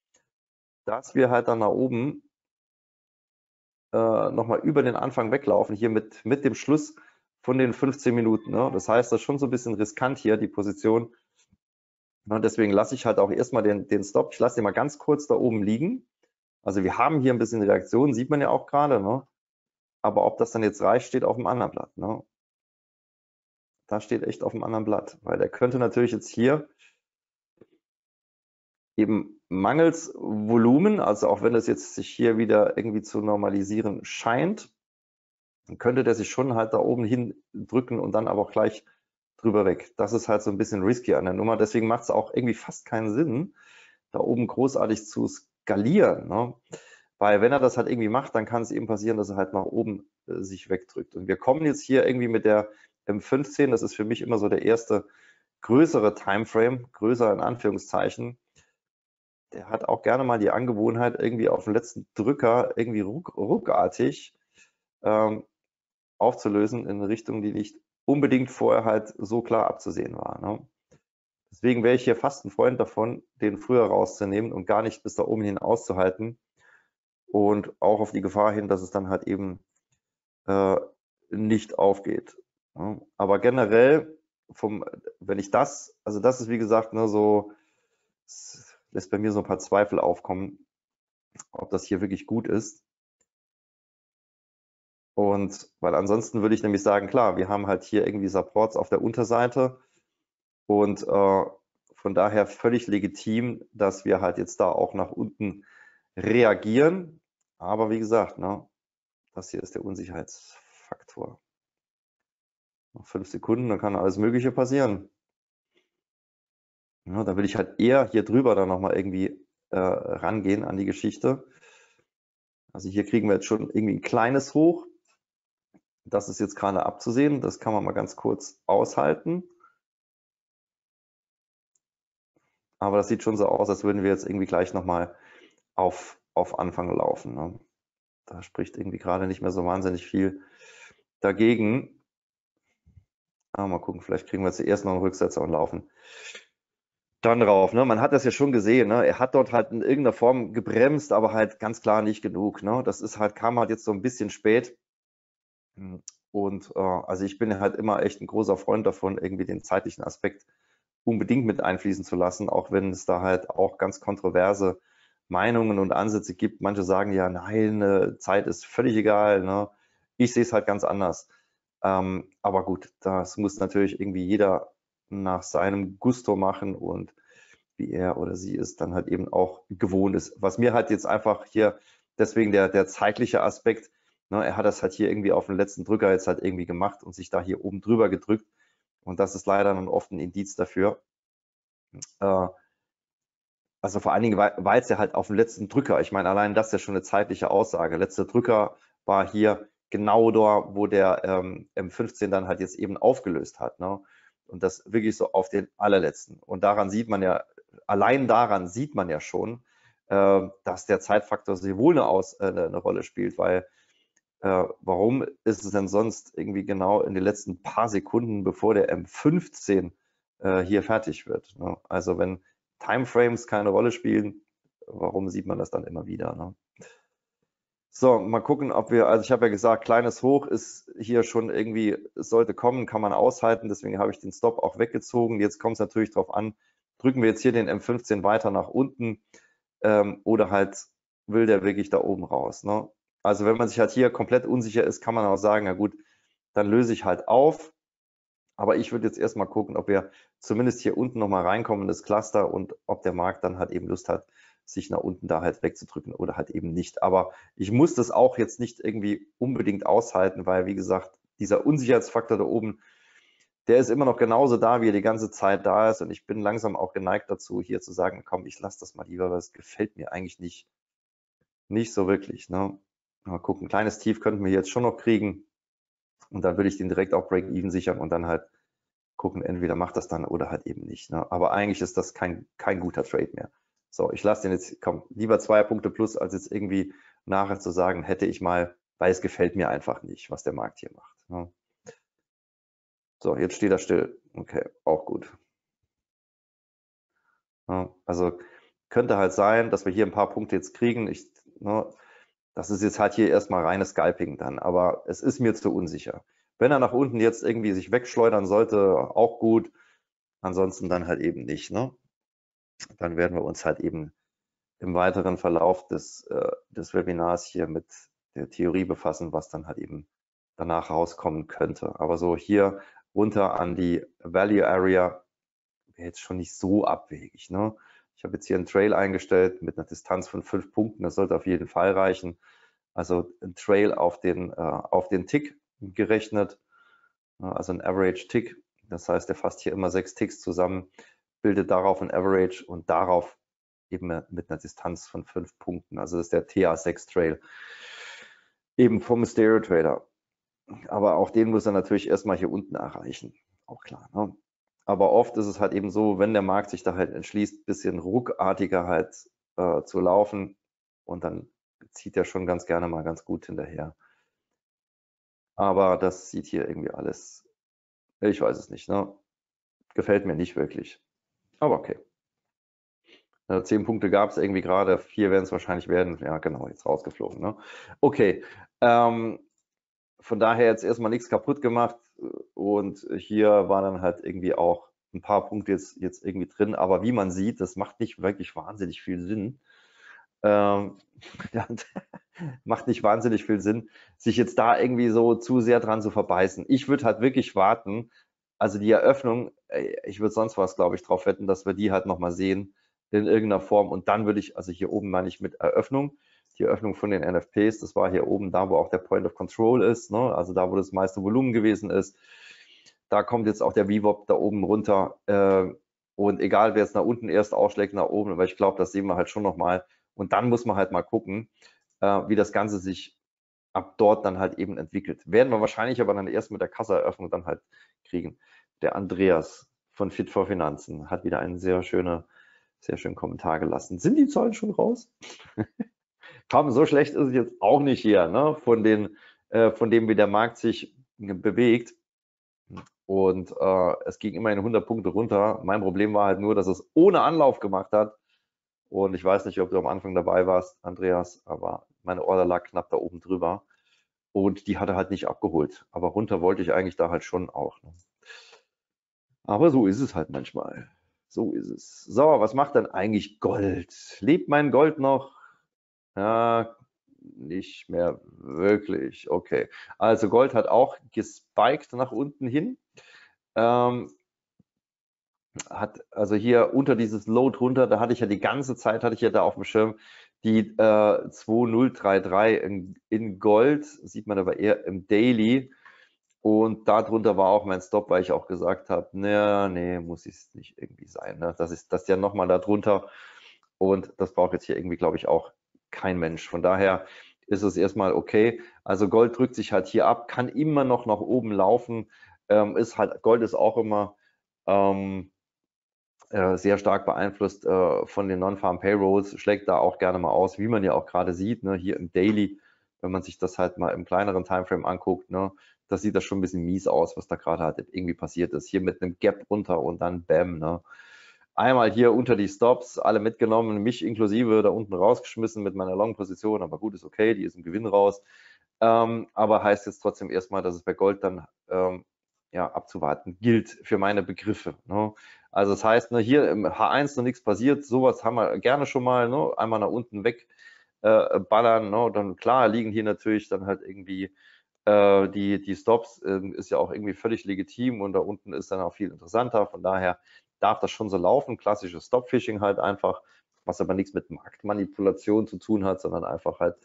dass wir halt dann nach oben nochmal über den Anfang weglaufen, hier mit dem Schluss von den 15 Minuten. Ne? Das heißt, das ist schon so ein bisschen riskant hier, die Position. Ne? Deswegen lasse ich halt auch erstmal den Stop, ich lasse den mal ganz kurz da oben liegen. Also wir haben hier ein bisschen Reaktion, sieht man ja auch gerade. Ne? Aber ob das dann jetzt reicht, steht auf dem anderen Blatt. Ne? Da steht echt auf dem anderen Blatt, weil der könnte natürlich jetzt hier eben mangels Volumen, also auch wenn das jetzt sich hier wieder irgendwie zu normalisieren scheint, dann könnte der sich schon halt da oben hin drücken und dann aber auch gleich drüber weg. Das ist halt so ein bisschen risky an der Nummer. Deswegen macht es auch irgendwie fast keinen Sinn, da oben großartig zu skalieren. Ne? Weil wenn er das halt irgendwie macht, dann kann es eben passieren, dass er halt nach oben sich wegdrückt. Und wir kommen jetzt hier irgendwie mit der M15, das ist für mich immer so der erste größere Timeframe, größer in Anführungszeichen. Der hat auch gerne mal die Angewohnheit, irgendwie auf den letzten Drücker irgendwie ruckartig aufzulösen in eine Richtung, die nicht unbedingt vorher halt so klar abzusehen war. Ne? Deswegen wäre ich hier fast ein Freund davon, den früher rauszunehmen und gar nicht bis da oben hin auszuhalten und auch auf die Gefahr hin, dass es dann halt eben nicht aufgeht. Ne? Aber generell, wenn ich das, also das ist wie gesagt ne, so, lässt bei mir so ein paar Zweifel aufkommen, ob das hier wirklich gut ist. Und weil ansonsten würde ich nämlich sagen, klar, wir haben halt hier irgendwie Supports auf der Unterseite und von daher völlig legitim, dass wir halt jetzt da auch nach unten reagieren. Aber wie gesagt, ne, das hier ist der Unsicherheitsfaktor. Noch 5 Sekunden, da kann alles Mögliche passieren. Ja, da will ich halt eher hier drüber dann nochmal irgendwie rangehen an die Geschichte. Also hier kriegen wir jetzt schon irgendwie ein kleines Hoch. Das ist jetzt gerade abzusehen. Das kann man mal ganz kurz aushalten. Aber das sieht schon so aus, als würden wir jetzt irgendwie gleich nochmal auf Anfang laufen. Ne? Da spricht irgendwie gerade nicht mehr so wahnsinnig viel dagegen. Aber mal gucken, vielleicht kriegen wir zuerst noch einen Rücksetzer und laufen dann drauf. Ne? Man hat das ja schon gesehen. Ne? Er hat dort halt in irgendeiner Form gebremst, aber halt ganz klar nicht genug. Ne? Das ist halt, kam halt jetzt so ein bisschen spät. Und also ich bin halt immer echt ein großer Freund davon, irgendwie den zeitlichen Aspekt unbedingt mit einfließen zu lassen, auch wenn es da halt auch ganz kontroverse Meinungen und Ansätze gibt. Manche sagen ja, nein, Zeit ist völlig egal. Ne? Ich sehe es halt ganz anders. Aber gut, das muss natürlich irgendwie jeder nach seinem Gusto machen und wie er oder sie es dann halt eben auch gewohnt ist. Was mir halt jetzt einfach hier, deswegen der zeitliche Aspekt, ne, er hat das halt hier irgendwie auf den letzten Drücker jetzt halt irgendwie gemacht und sich da hier oben drüber gedrückt. Und das ist leider dann oft ein Indiz dafür. Also vor allen Dingen, weil es ja halt auf den letzten Drücker, ich meine, allein das ist ja schon eine zeitliche Aussage. Letzter Drücker war hier genau da, wo der M15 dann halt jetzt eben aufgelöst hat. Ne? Und das wirklich so auf den allerletzten. Und daran sieht man ja, allein daran sieht man ja schon, dass der Zeitfaktor sehr wohl eine Rolle spielt, weil warum ist es denn sonst irgendwie genau in den letzten paar Sekunden, bevor der M15 hier fertig wird? Ne? Also wenn Timeframes keine Rolle spielen, warum sieht man das dann immer wieder? Ne? So, mal gucken, ob wir, also ich habe ja gesagt, kleines Hoch ist hier schon irgendwie, es sollte kommen, kann man aushalten, deswegen habe ich den Stop auch weggezogen. Jetzt kommt es natürlich darauf an, drücken wir jetzt hier den M15 weiter nach unten oder halt will der wirklich da oben raus. Ne? Also wenn man sich halt hier komplett unsicher ist, kann man auch sagen, na gut, dann löse ich halt auf. Aber ich würde jetzt erstmal gucken, ob wir zumindest hier unten nochmal reinkommen in das Cluster und ob der Markt dann halt eben Lust hat, sich nach unten da halt wegzudrücken oder halt eben nicht. Aber ich muss das auch jetzt nicht irgendwie unbedingt aushalten, weil, wie gesagt, dieser Unsicherheitsfaktor da oben, der ist immer noch genauso da, wie er die ganze Zeit da ist. Und ich bin langsam auch geneigt dazu, hier zu sagen, komm, ich lasse das mal lieber, weil es gefällt mir eigentlich nicht so wirklich. Ne? Mal gucken, ein kleines Tief könnten wir jetzt schon noch kriegen. Und dann würde ich den direkt auf Break-Even sichern und dann halt gucken, entweder macht das dann oder halt eben nicht. Ne? Aber eigentlich ist das kein guter Trade mehr. So, ich lasse den jetzt, komm, lieber 2 Punkte plus, als jetzt irgendwie nachher zu sagen, hätte ich mal, weil es gefällt mir einfach nicht, was der Markt hier macht. Ne? So, jetzt steht er still. Okay, auch gut. Ja, also könnte halt sein, dass wir hier ein paar Punkte jetzt kriegen. Das ist jetzt halt hier erstmal reines Scalping dann, aber es ist mir zu unsicher. Wenn er nach unten jetzt irgendwie sich wegschleudern sollte, auch gut. Ansonsten dann halt eben nicht, ne? Dann werden wir uns halt eben im weiteren Verlauf des Webinars hier mit der Theorie befassen, was dann halt eben danach rauskommen könnte. Aber so hier runter an die Value Area wäre jetzt schon nicht so abwegig. Ne? Ich habe jetzt hier einen Trail eingestellt mit einer Distanz von 5 Punkten. Das sollte auf jeden Fall reichen. Also ein Trail auf den Tick gerechnet, also ein Average Tick. Das heißt, der fasst hier immer 6 Ticks zusammen, bildet darauf ein Average und darauf eben mit einer Distanz von 5 Punkten. Also das ist der TA6-Trail eben vom Stereotrader. Aber auch den muss er natürlich erstmal hier unten erreichen. Auch klar. Ne? Aber oft ist es halt eben so, wenn der Markt sich da halt entschließt, ein bisschen ruckartiger halt zu laufen und dann zieht er schon ganz gerne mal ganz gut hinterher. Aber das sieht hier irgendwie alles, ich weiß es nicht, ne? Gefällt mir nicht wirklich. Aber okay. 10 Punkte gab es irgendwie gerade, 4 werden es wahrscheinlich werden. Ja, genau, jetzt rausgeflogen. Ne? Okay, von daher jetzt erstmal nichts kaputt gemacht und hier waren dann halt irgendwie auch ein paar Punkte jetzt irgendwie drin. Aber wie man sieht, das macht nicht wirklich wahnsinnig viel Sinn. Macht nicht wahnsinnig viel Sinn, sich jetzt da irgendwie so zu sehr dran zu verbeißen. Ich würde halt wirklich warten. Also die Eröffnung, ich würde sonst was, glaube ich, drauf wetten, dass wir die halt nochmal sehen in irgendeiner Form. Und dann würde ich, also hier oben meine ich mit Eröffnung, die Eröffnung von den NFPs, das war hier oben da, wo auch der Point of Control ist, ne? Also da, wo das meiste Volumen gewesen ist. Da kommt jetzt auch der VWAP da oben runter. Und egal, wer es nach unten erst ausschlägt, nach oben. Aber ich glaube, das sehen wir halt schon nochmal. Und dann muss man halt mal gucken, wie das Ganze sich ab dort dann halt eben entwickelt. Werden wir wahrscheinlich aber dann erst mit der Kassaeröffnung dann halt kriegen. Der Andreas von Fit for Finanzen hat wieder einen sehr schönen Kommentar gelassen. Sind die Zahlen schon raus? Komm, so schlecht ist es jetzt auch nicht hier, ne? Von dem, wie der Markt sich bewegt. Und es ging immerhin 100 Punkte runter. Mein Problem war halt nur, dass es ohne Anlauf gemacht hat. Und ich weiß nicht, ob du am Anfang dabei warst, Andreas, aber meine Order lag knapp da oben drüber. Und die hat er halt nicht abgeholt. Aber runter wollte ich eigentlich da halt schon auch. Ne? Aber so ist es halt manchmal. So ist es. So, was macht denn eigentlich Gold? Lebt mein Gold noch? Ja, nicht mehr wirklich. Okay. Also Gold hat auch gespiked nach unten hin. Hat also hier unter dieses Low drunter, da hatte ich ja die ganze Zeit, hatte ich ja da auf dem Schirm die 2033 in Gold, sieht man aber eher im Daily. Und darunter war auch mein Stop, weil ich auch gesagt habe, nee, muss es nicht irgendwie sein. Ne? Das ist ja nochmal darunter. Und das braucht jetzt hier irgendwie, glaube ich, auch kein Mensch. Von daher ist es erstmal okay. Also Gold drückt sich halt hier ab, kann immer noch nach oben laufen. Ist halt, Gold ist auch immer sehr stark beeinflusst von den Non-Farm Payrolls. Schlägt da auch gerne mal aus, wie man ja auch gerade sieht, ne? Hier im Daily, wenn man sich das halt mal im kleineren Timeframe anguckt, ne? Das sieht das schon ein bisschen mies aus, was da gerade halt irgendwie passiert ist. Hier mit einem Gap runter und dann Bam. Ne? Einmal hier unter die Stops, alle mitgenommen, mich inklusive da unten rausgeschmissen mit meiner Long-Position. Aber gut, ist okay, die ist im Gewinn raus. Aber heißt jetzt trotzdem erstmal, dass es bei Gold dann ja, abzuwarten gilt für meine Begriffe. Ne? Also das heißt, ne, hier im H1 noch nichts passiert. Sowas haben wir gerne schon mal. Ne? Einmal nach unten wegballern. Ne? Dann klar liegen hier natürlich dann halt irgendwie die Stops, ist ja auch irgendwie völlig legitim und da unten ist dann auch viel interessanter. Von daher darf das schon so laufen. Klassisches Stop-Fishing halt einfach, was aber nichts mit Marktmanipulation zu tun hat, sondern einfach halt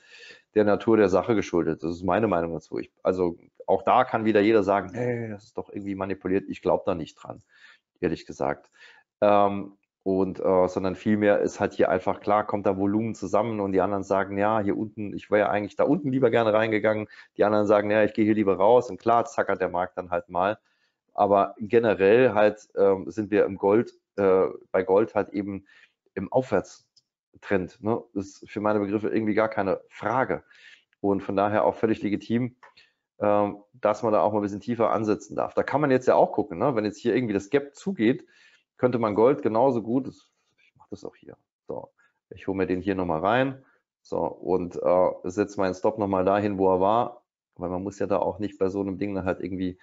der Natur der Sache geschuldet. Das ist meine Meinung dazu. Also auch da kann wieder jeder sagen, hey, das ist doch irgendwie manipuliert. Ich glaube da nicht dran, ehrlich gesagt. Sondern vielmehr ist halt hier einfach klar, kommt da Volumen zusammen und die anderen sagen, ja, hier unten, ich wäre ja eigentlich da unten lieber gerne reingegangen. Die anderen sagen, ja, ich gehe hier lieber raus und klar, zackert der Markt dann halt mal. Aber generell halt sind wir im Gold, bei Gold halt eben im Aufwärtstrend. Ne? Das ist für meine Begriffe irgendwie gar keine Frage und von daher auch völlig legitim, dass man da auch mal ein bisschen tiefer ansetzen darf. Da kann man jetzt ja auch gucken, ne? Wenn jetzt hier irgendwie das Gap zugeht, könnte man Gold genauso gut, ich mache das auch hier, so, ich hole mir den hier nochmal rein, so, und setze meinen Stop nochmal dahin, wo er war, weil man muss ja da auch nicht bei so einem Ding dann halt irgendwie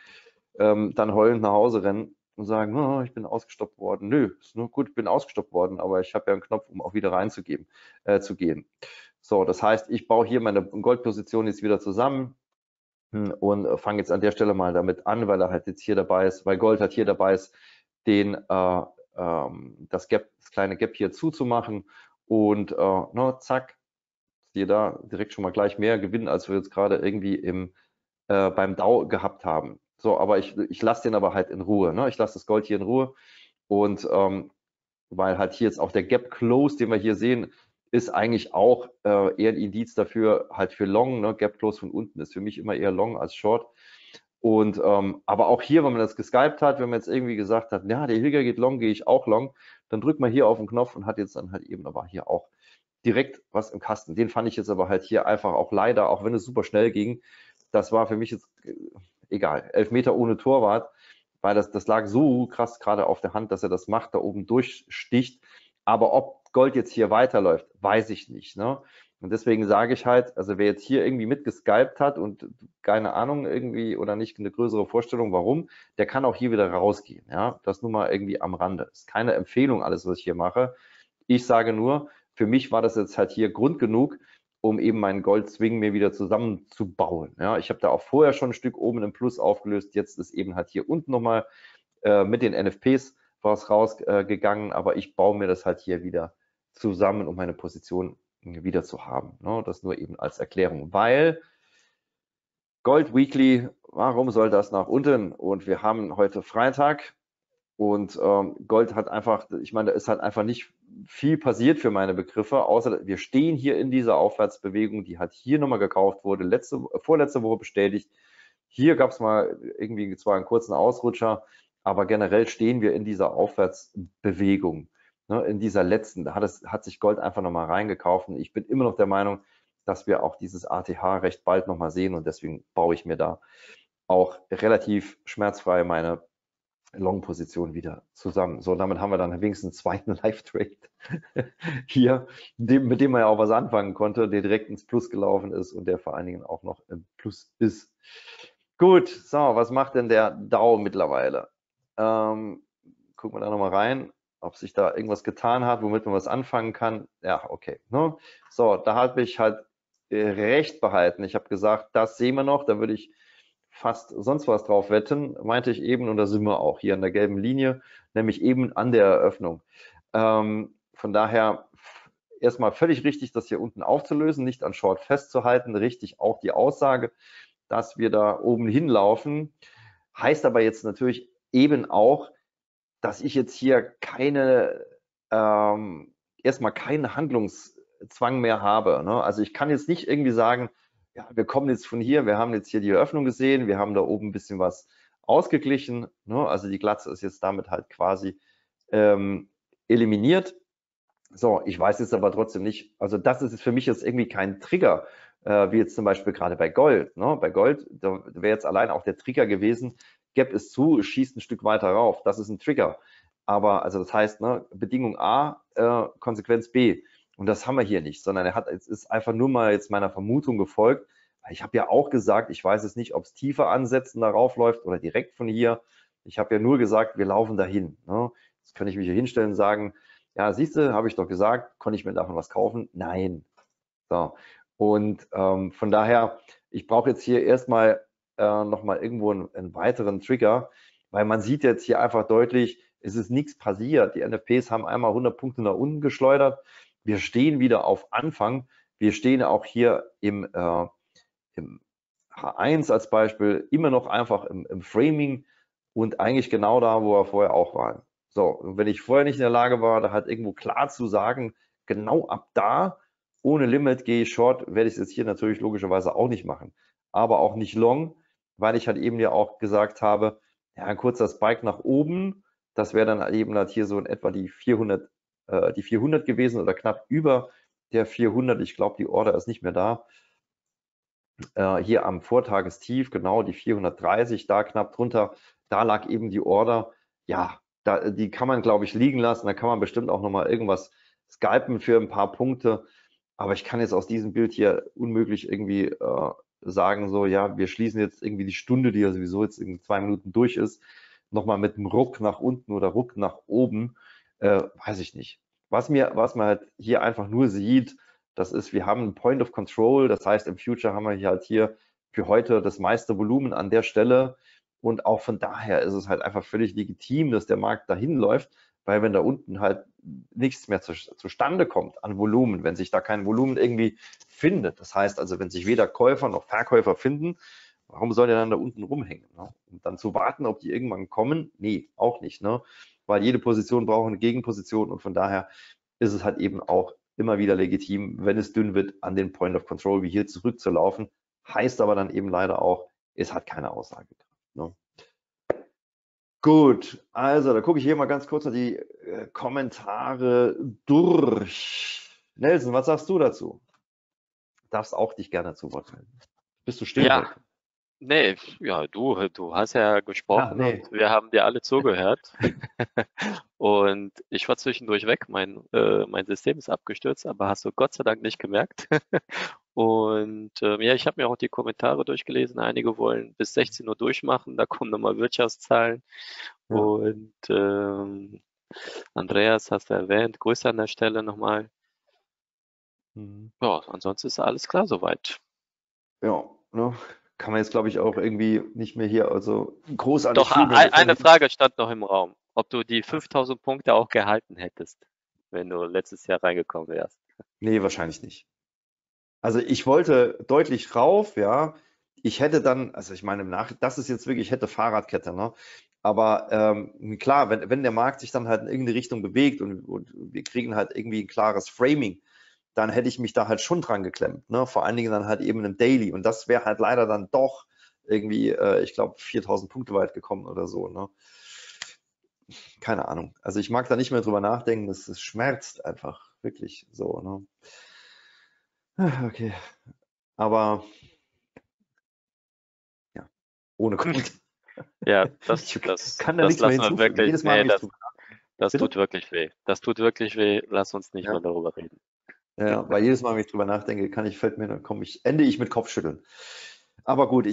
dann heulend nach Hause rennen und sagen, oh, ich bin ausgestoppt worden. Nö, ist nur gut, ich bin ausgestoppt worden, aber ich habe ja einen Knopf, um auch wieder reinzugehen. So, das heißt, ich baue hier meine Goldposition jetzt wieder zusammen und fange jetzt an der Stelle mal damit an, weil er halt jetzt hier dabei ist, weil Gold halt hier dabei ist, das kleine Gap hier zuzumachen und zack, siehe da, direkt schon mal gleich mehr Gewinn, als wir jetzt gerade irgendwie beim DAU gehabt haben. So, aber ich lasse den aber halt in Ruhe, ne? Ich lasse das Gold hier in Ruhe und weil halt hier jetzt auch der Gap Close, den wir hier sehen, ist eigentlich auch eher ein Indiz dafür, halt für Long, ne? Gap Close von unten ist für mich immer eher Long als Short. Und, aber auch hier, wenn man das geskypt hat, wenn man jetzt irgendwie gesagt hat, ja, der Hilger geht long, gehe ich auch long, dann drückt man hier auf den Knopf und hat jetzt dann halt eben aber hier auch direkt was im Kasten. Den fand ich jetzt aber halt hier einfach auch leider, auch wenn es super schnell ging, das war für mich jetzt egal. 11 Meter ohne Torwart, weil das lag so krass gerade auf der Hand, dass er das macht, da oben durchsticht. Aber ob Gold jetzt hier weiterläuft, weiß ich nicht, ne? Und deswegen sage ich halt, also wer jetzt hier irgendwie mitgeskypt hat und keine Ahnung irgendwie oder nicht eine größere Vorstellung, warum, der kann auch hier wieder rausgehen. Ja? Das nur mal irgendwie am Rande. Ist keine Empfehlung, alles, was ich hier mache. Ich sage nur, für mich war das jetzt halt hier Grund genug, um eben meinen Goldswing mir wieder zusammenzubauen. Ja? Ich habe da auch vorher schon ein Stück oben im Plus aufgelöst. Jetzt ist eben halt hier unten nochmal mit den NFPs was rausgegangen. Aber ich baue mir das halt hier wieder zusammen, um meine Position wieder zu haben. Das nur eben als Erklärung, weil Gold Weekly, warum soll das nach unten? Und wir haben heute Freitag und Gold hat einfach, ich meine, da ist halt einfach nicht viel passiert für meine Begriffe, außer wir stehen hier in dieser Aufwärtsbewegung, die hat hier nochmal gekauft, wurde vorletzte Woche bestätigt. Hier gab es mal irgendwie zwar einen kurzen Ausrutscher, aber generell stehen wir in dieser Aufwärtsbewegung, ne, in dieser letzten. Da hat sich Gold einfach nochmal reingekauft. Und ich bin immer noch der Meinung, dass wir auch dieses ATH recht bald nochmal sehen. Und deswegen baue ich mir da auch relativ schmerzfrei meine Long-Position wieder zusammen. So, damit haben wir dann wenigstens einen zweiten Live-Trade hier, mit dem man ja auch was anfangen konnte, der direkt ins Plus gelaufen ist und der vor allen Dingen auch noch im Plus ist. Gut, so, was macht denn der DAU mittlerweile? Gucken wir da nochmal rein, ob sich da irgendwas getan hat, womit man was anfangen kann. Ja, okay. Ne? So, da habe ich halt recht behalten. Ich habe gesagt, das sehen wir noch, da würde ich fast sonst was drauf wetten, meinte ich eben, und da sind wir auch hier an der gelben Linie, nämlich eben an der Eröffnung. Von daher erstmal völlig richtig, das hier unten aufzulösen, nicht an Short festzuhalten, richtig auch die Aussage, dass wir da oben hinlaufen, heißt aber jetzt natürlich eben auch, dass ich jetzt hier keine, erstmal keinen Handlungszwang mehr habe. Ne? Also ich kann jetzt nicht irgendwie sagen, ja, wir kommen jetzt von hier, wir haben jetzt hier die Eröffnung gesehen, wir haben da oben ein bisschen was ausgeglichen. Ne? Also die Glatze ist jetzt damit halt quasi eliminiert. So, ich weiß jetzt aber trotzdem nicht, also das ist für mich jetzt irgendwie kein Trigger, wie jetzt zum Beispiel gerade bei Gold. Ne? Bei Gold, da wäre jetzt allein auch der Trigger gewesen, Gap ist zu, schießt ein Stück weiter rauf. Das ist ein Trigger. Aber, also das heißt, ne, Bedingung A, Konsequenz B. Und das haben wir hier nicht, sondern er hat, es ist einfach nur mal jetzt meiner Vermutung gefolgt. Ich habe ja auch gesagt, ich weiß es nicht, ob es tiefer ansetzt und darauf läuft oder direkt von hier. Ich habe ja nur gesagt, wir laufen dahin. Ne? Jetzt kann ich mich hier hinstellen und sagen, ja, siehst du, habe ich doch gesagt, konnte ich mir davon was kaufen? Nein. So. Und von daher, ich brauche jetzt hier erstmal nochmal irgendwo einen weiteren Trigger, weil man sieht jetzt hier einfach deutlich, es ist nichts passiert. Die NFPs haben einmal 100 Punkte nach unten geschleudert. Wir stehen wieder auf Anfang. Wir stehen auch hier im H1 als Beispiel immer noch einfach im Framing und eigentlich genau da, wo wir vorher auch waren. So, und wenn ich vorher nicht in der Lage war, da halt irgendwo klar zu sagen, genau ab da, ohne Limit gehe ich Short, werde ich es jetzt hier natürlich logischerweise auch nicht machen. Aber auch nicht Long, weil ich halt eben ja auch gesagt habe, ja, ein kurzer Spike nach oben, das wäre dann eben halt hier so in etwa die 400 gewesen oder knapp über der 400. Ich glaube, die Order ist nicht mehr da. Hier am Vortagestief, genau die 430, da knapp drunter, da lag eben die Order. Ja, da, die kann man, glaube ich, liegen lassen. Da kann man bestimmt auch nochmal irgendwas scalpen für ein paar Punkte. Aber ich kann jetzt aus diesem Bild hier unmöglich irgendwie sagen, so, ja, wir schließen jetzt irgendwie die Stunde, die ja sowieso jetzt in 2 Minuten durch ist, nochmal mit einem Ruck nach unten oder Ruck nach oben, weiß ich nicht. Was man halt hier einfach nur sieht, das ist, wir haben einen Point of Control, das heißt, im Future haben wir hier halt hier für heute das meiste Volumen an der Stelle und auch von daher ist es halt einfach völlig legitim, dass der Markt dahin läuft, weil wenn da unten halt nichts mehr zustande kommt an Volumen, wenn sich da kein Volumen irgendwie findet. Das heißt also, wenn sich weder Käufer noch Verkäufer finden, warum soll der dann da unten rumhängen? Ne? Und dann zu warten, ob die irgendwann kommen? Nee, auch nicht. Ne? Weil jede Position braucht eine Gegenposition und von daher ist es halt eben auch immer wieder legitim, wenn es dünn wird, an den Point of Control wie hier zurückzulaufen. Heißt aber dann eben leider auch, es hat keine Aussagekraft. Ne? Gut, also da gucke ich hier mal ganz kurz die Kommentare durch. Nelson, was sagst du dazu? Darfst auch dich gerne zu Wort melden. Bist du still? Ja, nee, ja, du hast ja gesprochen. Ja, nee. Wir haben dir alle zugehört. Und ich war zwischendurch weg, mein System ist abgestürzt, aber hast du Gott sei Dank nicht gemerkt. Und ja, ich habe mir auch die Kommentare durchgelesen. Einige wollen bis 16 Uhr durchmachen, da kommen nochmal Wirtschaftszahlen. Ja. Und Andreas hast du erwähnt, Grüße an der Stelle nochmal. Mhm. Ja, ansonsten ist alles klar soweit. Ja, ne? Kann man jetzt, glaube ich, auch irgendwie nicht mehr hier, also großartig. Doch, eine Frage stand noch im Raum, ob du die 5000 Punkte auch gehalten hättest, wenn du letztes Jahr reingekommen wärst. Nee, wahrscheinlich nicht. Also ich wollte deutlich rauf, ja. Ich hätte dann, also ich meine, das ist jetzt wirklich, ich hätte Fahrradkette, ne? Aber klar, wenn der Markt sich dann halt in irgendeine Richtung bewegt und wir kriegen halt irgendwie ein klares Framing, dann hätte ich mich da halt schon dran geklemmt, ne? Vor allen Dingen dann halt eben im Daily. Und das wäre halt leider dann doch irgendwie, ich glaube, 4000 Punkte weit gekommen oder so, ne? Keine Ahnung. Also ich mag da nicht mehr drüber nachdenken, das schmerzt einfach, wirklich so, ne? Okay, aber ja, ohne Grund. Ja, das kann da nicht mehr wirklich. Jedes Mal das tut wirklich weh. Das tut wirklich weh. Lass uns nicht mehr darüber reden. Ja, weil jedes Mal, wenn ich drüber nachdenke, ende ich mit Kopfschütteln. Aber gut,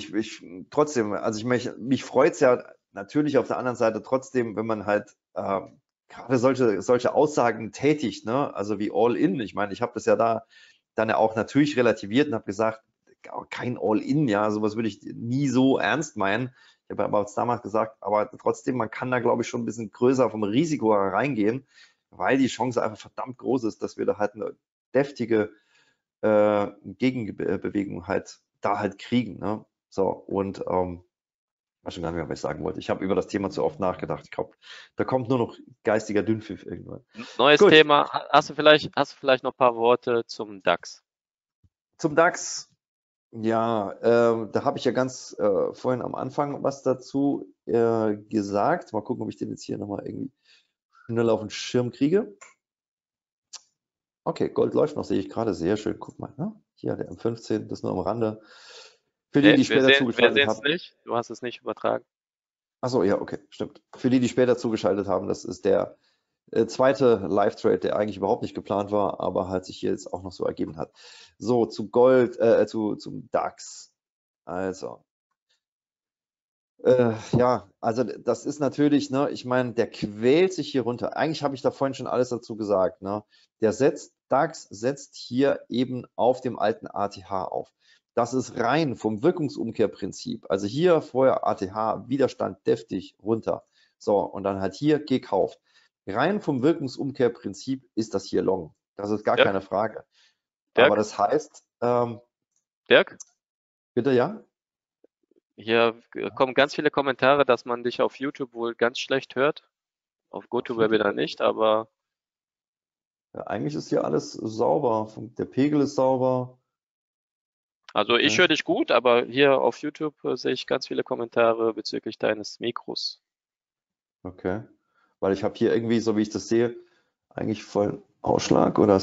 trotzdem, also mich freut es ja natürlich auf der anderen Seite trotzdem, wenn man halt gerade solche Aussagen tätigt, ne? Also wie All-In. Ich meine, ich habe das ja dann ja auch natürlich relativiert und habe gesagt, kein All-In, ja, sowas würde ich nie so ernst meinen. Ich habe aber damals gesagt, aber trotzdem, man kann da, glaube ich, schon ein bisschen größer vom Risiko reingehen, weil die Chance einfach verdammt groß ist, dass wir da halt eine deftige Gegenbewegung halt da halt kriegen, ne? So, und weiß schon gar nicht mehr, was ich sagen wollte. Ich habe über das Thema zu oft nachgedacht. Ich glaube, da kommt nur noch geistiger Dünnpfiff irgendwann. Neues Gut. Thema. Hast du vielleicht noch ein paar Worte zum DAX? Zum DAX? Ja, da habe ich ja ganz vorhin am Anfang was dazu gesagt. Mal gucken, ob ich den jetzt hier nochmal irgendwie schnell auf den Schirm kriege. Okay, Gold läuft noch, sehe ich gerade. Sehr schön. Guck mal, ne? Hier der M15, das nur am Rande. Für die, die später zugeschaltet haben. Nicht. Du hast es nicht übertragen. Achso, ja, okay, stimmt. Für die, die später zugeschaltet haben, das ist der zweite Live-Trade, der eigentlich überhaupt nicht geplant war, aber halt sich hier jetzt auch noch so ergeben hat. So, zu Gold, zum DAX. Also. Ja, also das ist natürlich, ne, ich meine, der quält sich hier runter. Eigentlich habe ich da vorhin schon alles dazu gesagt, ne? Der DAX setzt hier eben auf dem alten ATH auf. Das ist rein vom Wirkungsumkehrprinzip. Also hier vorher ATH, Widerstand deftig runter. So, und dann halt hier gekauft. Rein vom Wirkungsumkehrprinzip ist das hier long. Das ist gar keine Frage. Dirk? Aber das heißt... Dirk? Bitte, ja? Hier kommen ganz viele Kommentare, dass man dich auf YouTube wohl ganz schlecht hört. Auf GoToWebinar nicht, aber... Ja, eigentlich ist hier alles sauber. Der Pegel ist sauber. Also ich höre dich gut, aber hier auf YouTube sehe ich ganz viele Kommentare bezüglich deines Mikros. Okay, weil ich habe hier irgendwie, so wie ich das sehe, eigentlich vollen Ausschlag oder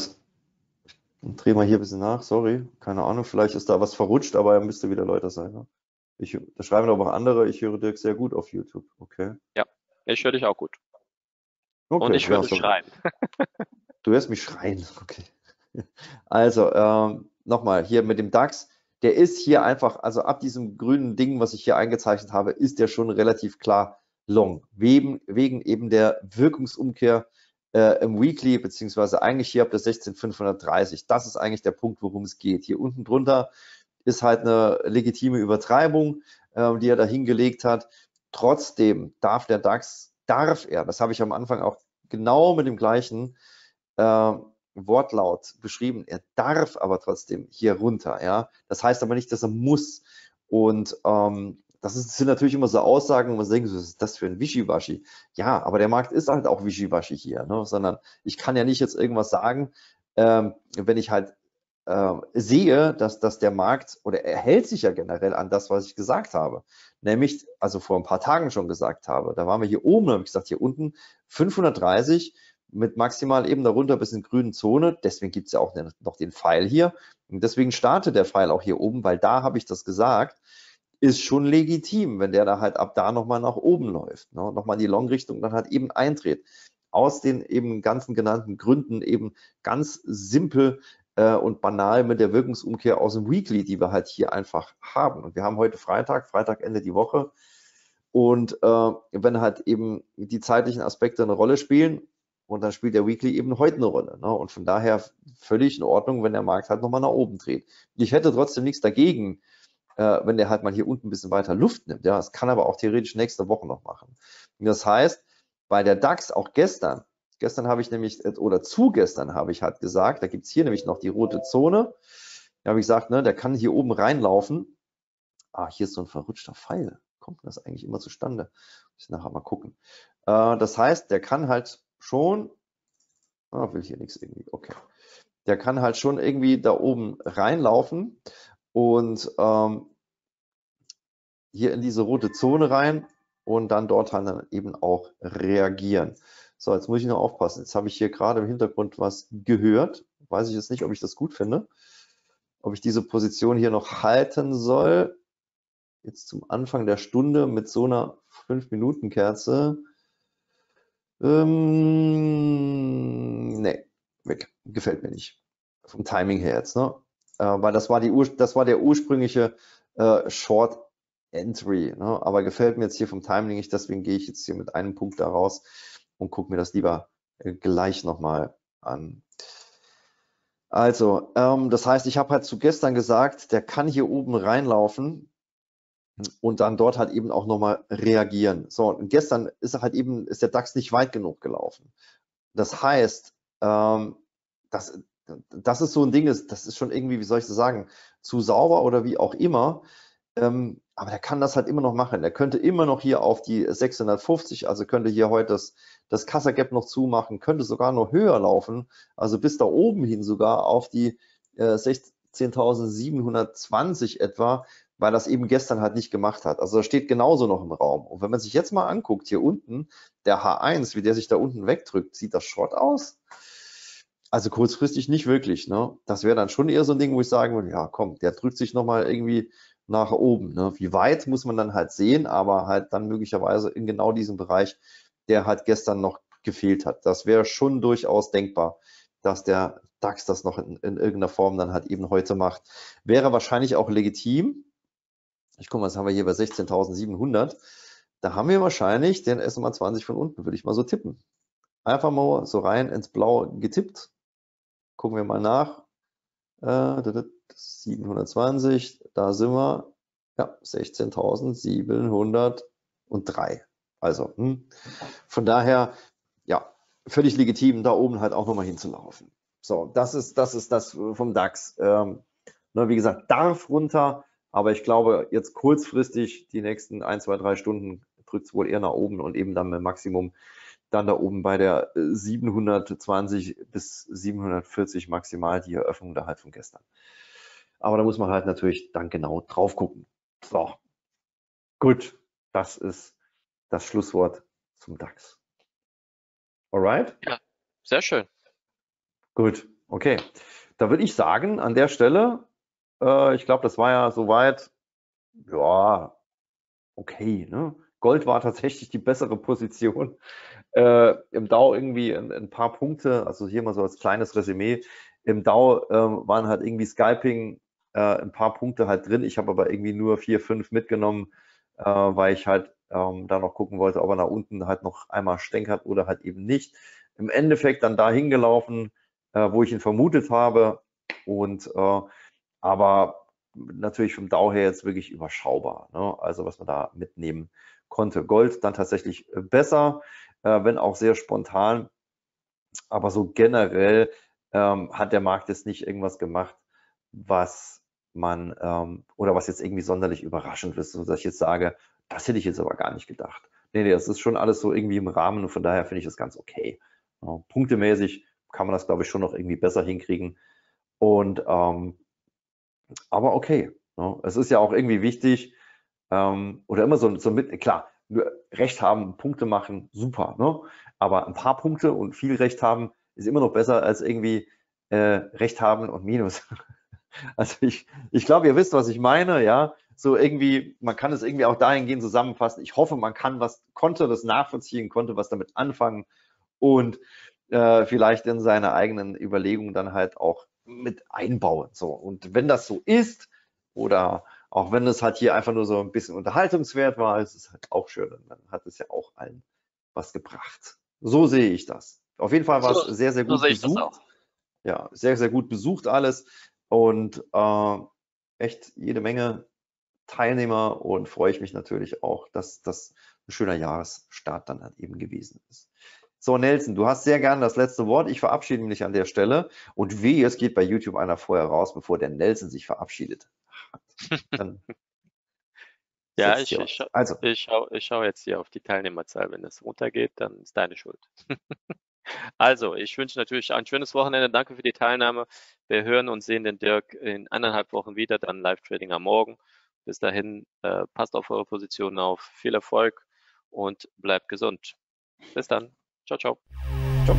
drehe mal hier ein bisschen nach, sorry, keine Ahnung, vielleicht ist da was verrutscht, aber er müsste wieder Leute sein. Ne? Da schreiben doch auch andere, ich höre Dirk sehr gut auf YouTube, okay. Ja, ich höre dich auch gut. Okay, und ich höre dich schreien. Du hörst mich schreien, okay. Also, nochmal, hier mit dem DAX, der ist hier einfach, also ab diesem grünen Ding, was ich hier eingezeichnet habe, ist der schon relativ klar long, wegen eben der Wirkungsumkehr im Weekly, beziehungsweise eigentlich hier ab der 16.530. Das ist eigentlich der Punkt, worum es geht. Hier unten drunter ist halt eine legitime Übertreibung, die er da hingelegt hat. Trotzdem darf der DAX, das habe ich am Anfang auch genau mit dem gleichen Wortlaut beschrieben, er darf aber trotzdem hier runter, ja, das heißt aber nicht, dass er muss, und das sind natürlich immer so Aussagen, wo man denkt, was ist das für ein Wischiwaschi, ja, aber der Markt ist halt auch Wischiwaschi hier, ne? Sondern ich kann ja nicht jetzt irgendwas sagen, wenn ich halt sehe, dass der Markt, oder er hält sich ja generell an das, was ich gesagt habe, nämlich, also vor ein paar Tagen schon gesagt habe, da waren wir hier oben, da habe ich gesagt, hier unten 530, mit maximal eben darunter bis in grünen Zone, deswegen gibt es ja auch noch den Pfeil hier und deswegen startet der Pfeil auch hier oben, weil da habe ich das gesagt, ist schon legitim, wenn der da halt ab da nochmal nach oben läuft, ne? Nochmal in die Long-Richtung dann halt eben eintritt. Aus den eben ganzen genannten Gründen eben ganz simpel und banal mit der Wirkungsumkehr aus dem Weekly, die wir halt hier einfach haben, und wir haben heute Freitag endet die Woche, und wenn halt eben die zeitlichen Aspekte eine Rolle spielen, und dann spielt der Weekly eben heute eine Rolle. Ne? Und von daher völlig in Ordnung, wenn der Markt halt nochmal nach oben dreht. Ich hätte trotzdem nichts dagegen, wenn der halt mal hier unten ein bisschen weiter Luft nimmt. Ja, das kann aber auch theoretisch nächste Woche noch machen. Und das heißt, weil der DAX auch gestern habe ich nämlich, oder zugestern habe ich halt gesagt, da gibt es hier nämlich noch die rote Zone. Da habe ich gesagt, ne, der kann hier oben reinlaufen. Ah, hier ist so ein verrutschter Pfeil. Kommt das eigentlich immer zustande? Muss ich nachher mal gucken. Das heißt, der kann halt schon, will hier nichts irgendwie, okay. Der kann halt schon irgendwie da oben reinlaufen und hier in diese rote Zone rein und dann dort halt dann eben auch reagieren. So, jetzt muss ich noch aufpassen. Jetzt habe ich hier gerade im Hintergrund was gehört. Weiß ich jetzt nicht, ob ich das gut finde. Ob ich diese Position hier noch halten soll. Jetzt zum Anfang der Stunde mit so einer 5-Minuten-Kerze. Nee, weg. Gefällt mir nicht. Vom Timing her jetzt, ne? Weil das war, das war der ursprüngliche Short Entry, ne? Aber gefällt mir jetzt hier vom Timing nicht, deswegen gehe ich jetzt hier mit einem Punkt da raus und gucke mir das lieber gleich nochmal an. Also, das heißt, ich habe halt zu gestern gesagt, der kann hier oben reinlaufen und dann dort halt eben auch nochmal reagieren. So, und gestern ist er halt eben, ist der DAX nicht weit genug gelaufen. Das heißt, das ist so ein Ding, das ist schon irgendwie, wie soll ich das sagen, zu sauber oder wie auch immer. Aber der kann das halt immer noch machen. Der könnte immer noch hier auf die 650, also könnte hier heute das Kassa-Gap noch zumachen, könnte sogar noch höher laufen, also bis da oben hin sogar auf die 16.720 etwa, weil das eben gestern halt nicht gemacht hat. Also das steht genauso noch im Raum. Und wenn man sich jetzt mal anguckt, hier unten, der H1, wie der sich da unten wegdrückt, sieht das Schrott aus? Also kurzfristig nicht wirklich, ne? Das wäre dann schon eher so ein Ding, wo ich sagen würde, ja komm, der drückt sich nochmal irgendwie nach oben, ne? Wie weit muss man dann halt sehen, aber halt dann möglicherweise in genau diesem Bereich, der halt gestern noch gefehlt hat. Das wäre schon durchaus denkbar, dass der DAX das noch in irgendeiner Form dann halt eben heute macht. Wäre wahrscheinlich auch legitim. Ich gucke mal, was haben wir hier bei 16.700. Da haben wir wahrscheinlich den SMA20 von unten, würde ich mal so tippen. Einfach mal so rein ins Blaue getippt. Gucken wir mal nach. 720, da sind wir, ja, 16.703. Also, von daher, ja, völlig legitim, da oben halt auch nochmal hinzulaufen. So, das ist das vom DAX. Wie gesagt, darf runter, aber ich glaube, jetzt kurzfristig, die nächsten 1, 2, 3 Stunden drückt es wohl eher nach oben und eben dann mit Maximum dann da oben bei der 720 bis 740 maximal die Eröffnung da halt von gestern. Aber da muss man halt natürlich dann genau drauf gucken. So, gut, das ist das Schlusswort zum DAX. Alright? Ja, sehr schön. Gut, okay. Da würde ich sagen, an der Stelle, ich glaube, das war ja soweit, ja, okay, ne? Gold war tatsächlich die bessere Position. Im Dow irgendwie ein paar Punkte, also hier mal so als kleines Resümee. Im Dow waren halt irgendwie Scalping ein paar Punkte halt drin. Ich habe aber irgendwie nur 4, 5 mitgenommen, weil ich halt da noch gucken wollte, ob er nach unten halt noch einmal stänkert oder halt eben nicht. Im Endeffekt dann dahin gelaufen, wo ich ihn vermutet habe. Und aber natürlich vom Dow her jetzt wirklich überschaubar, ne? Also was man da mitnehmen konnte. Gold dann tatsächlich besser, wenn auch sehr spontan, aber so generell hat der Markt jetzt nicht irgendwas gemacht, was man oder was jetzt irgendwie sonderlich überraschend ist, sodass ich jetzt sage, das hätte ich jetzt aber gar nicht gedacht. Nee, das ist schon alles so irgendwie im Rahmen und von daher finde ich das ganz okay. Punktemäßig kann man das, glaube ich, schon noch irgendwie besser hinkriegen und aber okay, ne? Es ist ja auch irgendwie wichtig, oder immer so mit, klar, Recht haben, Punkte machen, super, ne? Aber ein paar Punkte und viel Recht haben ist immer noch besser als irgendwie Recht haben und Minus. Also ich glaube, ihr wisst, was ich meine, ja, so irgendwie, man kann es irgendwie auch dahingehend zusammenfassen. Ich hoffe, man kann konnte das nachvollziehen, konnte was damit anfangen und vielleicht in seine eigenen Überlegungen dann halt auch mit einbauen. So, und wenn das so ist, oder auch wenn es halt hier einfach nur so ein bisschen unterhaltungswert war, ist es halt auch schön. Und dann hat es ja auch allen was gebracht. So sehe ich das. Auf jeden Fall war es sehr, sehr gut besucht. Ja, sehr, sehr gut besucht alles. Und echt jede Menge Teilnehmer und freue ich mich natürlich auch, dass das ein schöner Jahresstart dann halt eben gewesen ist. So, Nelson, du hast sehr gerne das letzte Wort. Ich verabschiede mich an der Stelle. Und wehe, es geht bei YouTube einer vorher raus, bevor der Nelson sich verabschiedet. Dann Ja, ich schaue jetzt hier auf die Teilnehmerzahl. Wenn das runtergeht, dann ist deine Schuld. Also, ich wünsche natürlich ein schönes Wochenende. Danke für die Teilnahme. Wir hören und sehen den Dirk in 1,5 Wochen wieder, dann Live-Trading am Morgen. Bis dahin, passt auf eure Positionen auf. Viel Erfolg und bleibt gesund. Bis dann. Ciao, ciao. Ciao.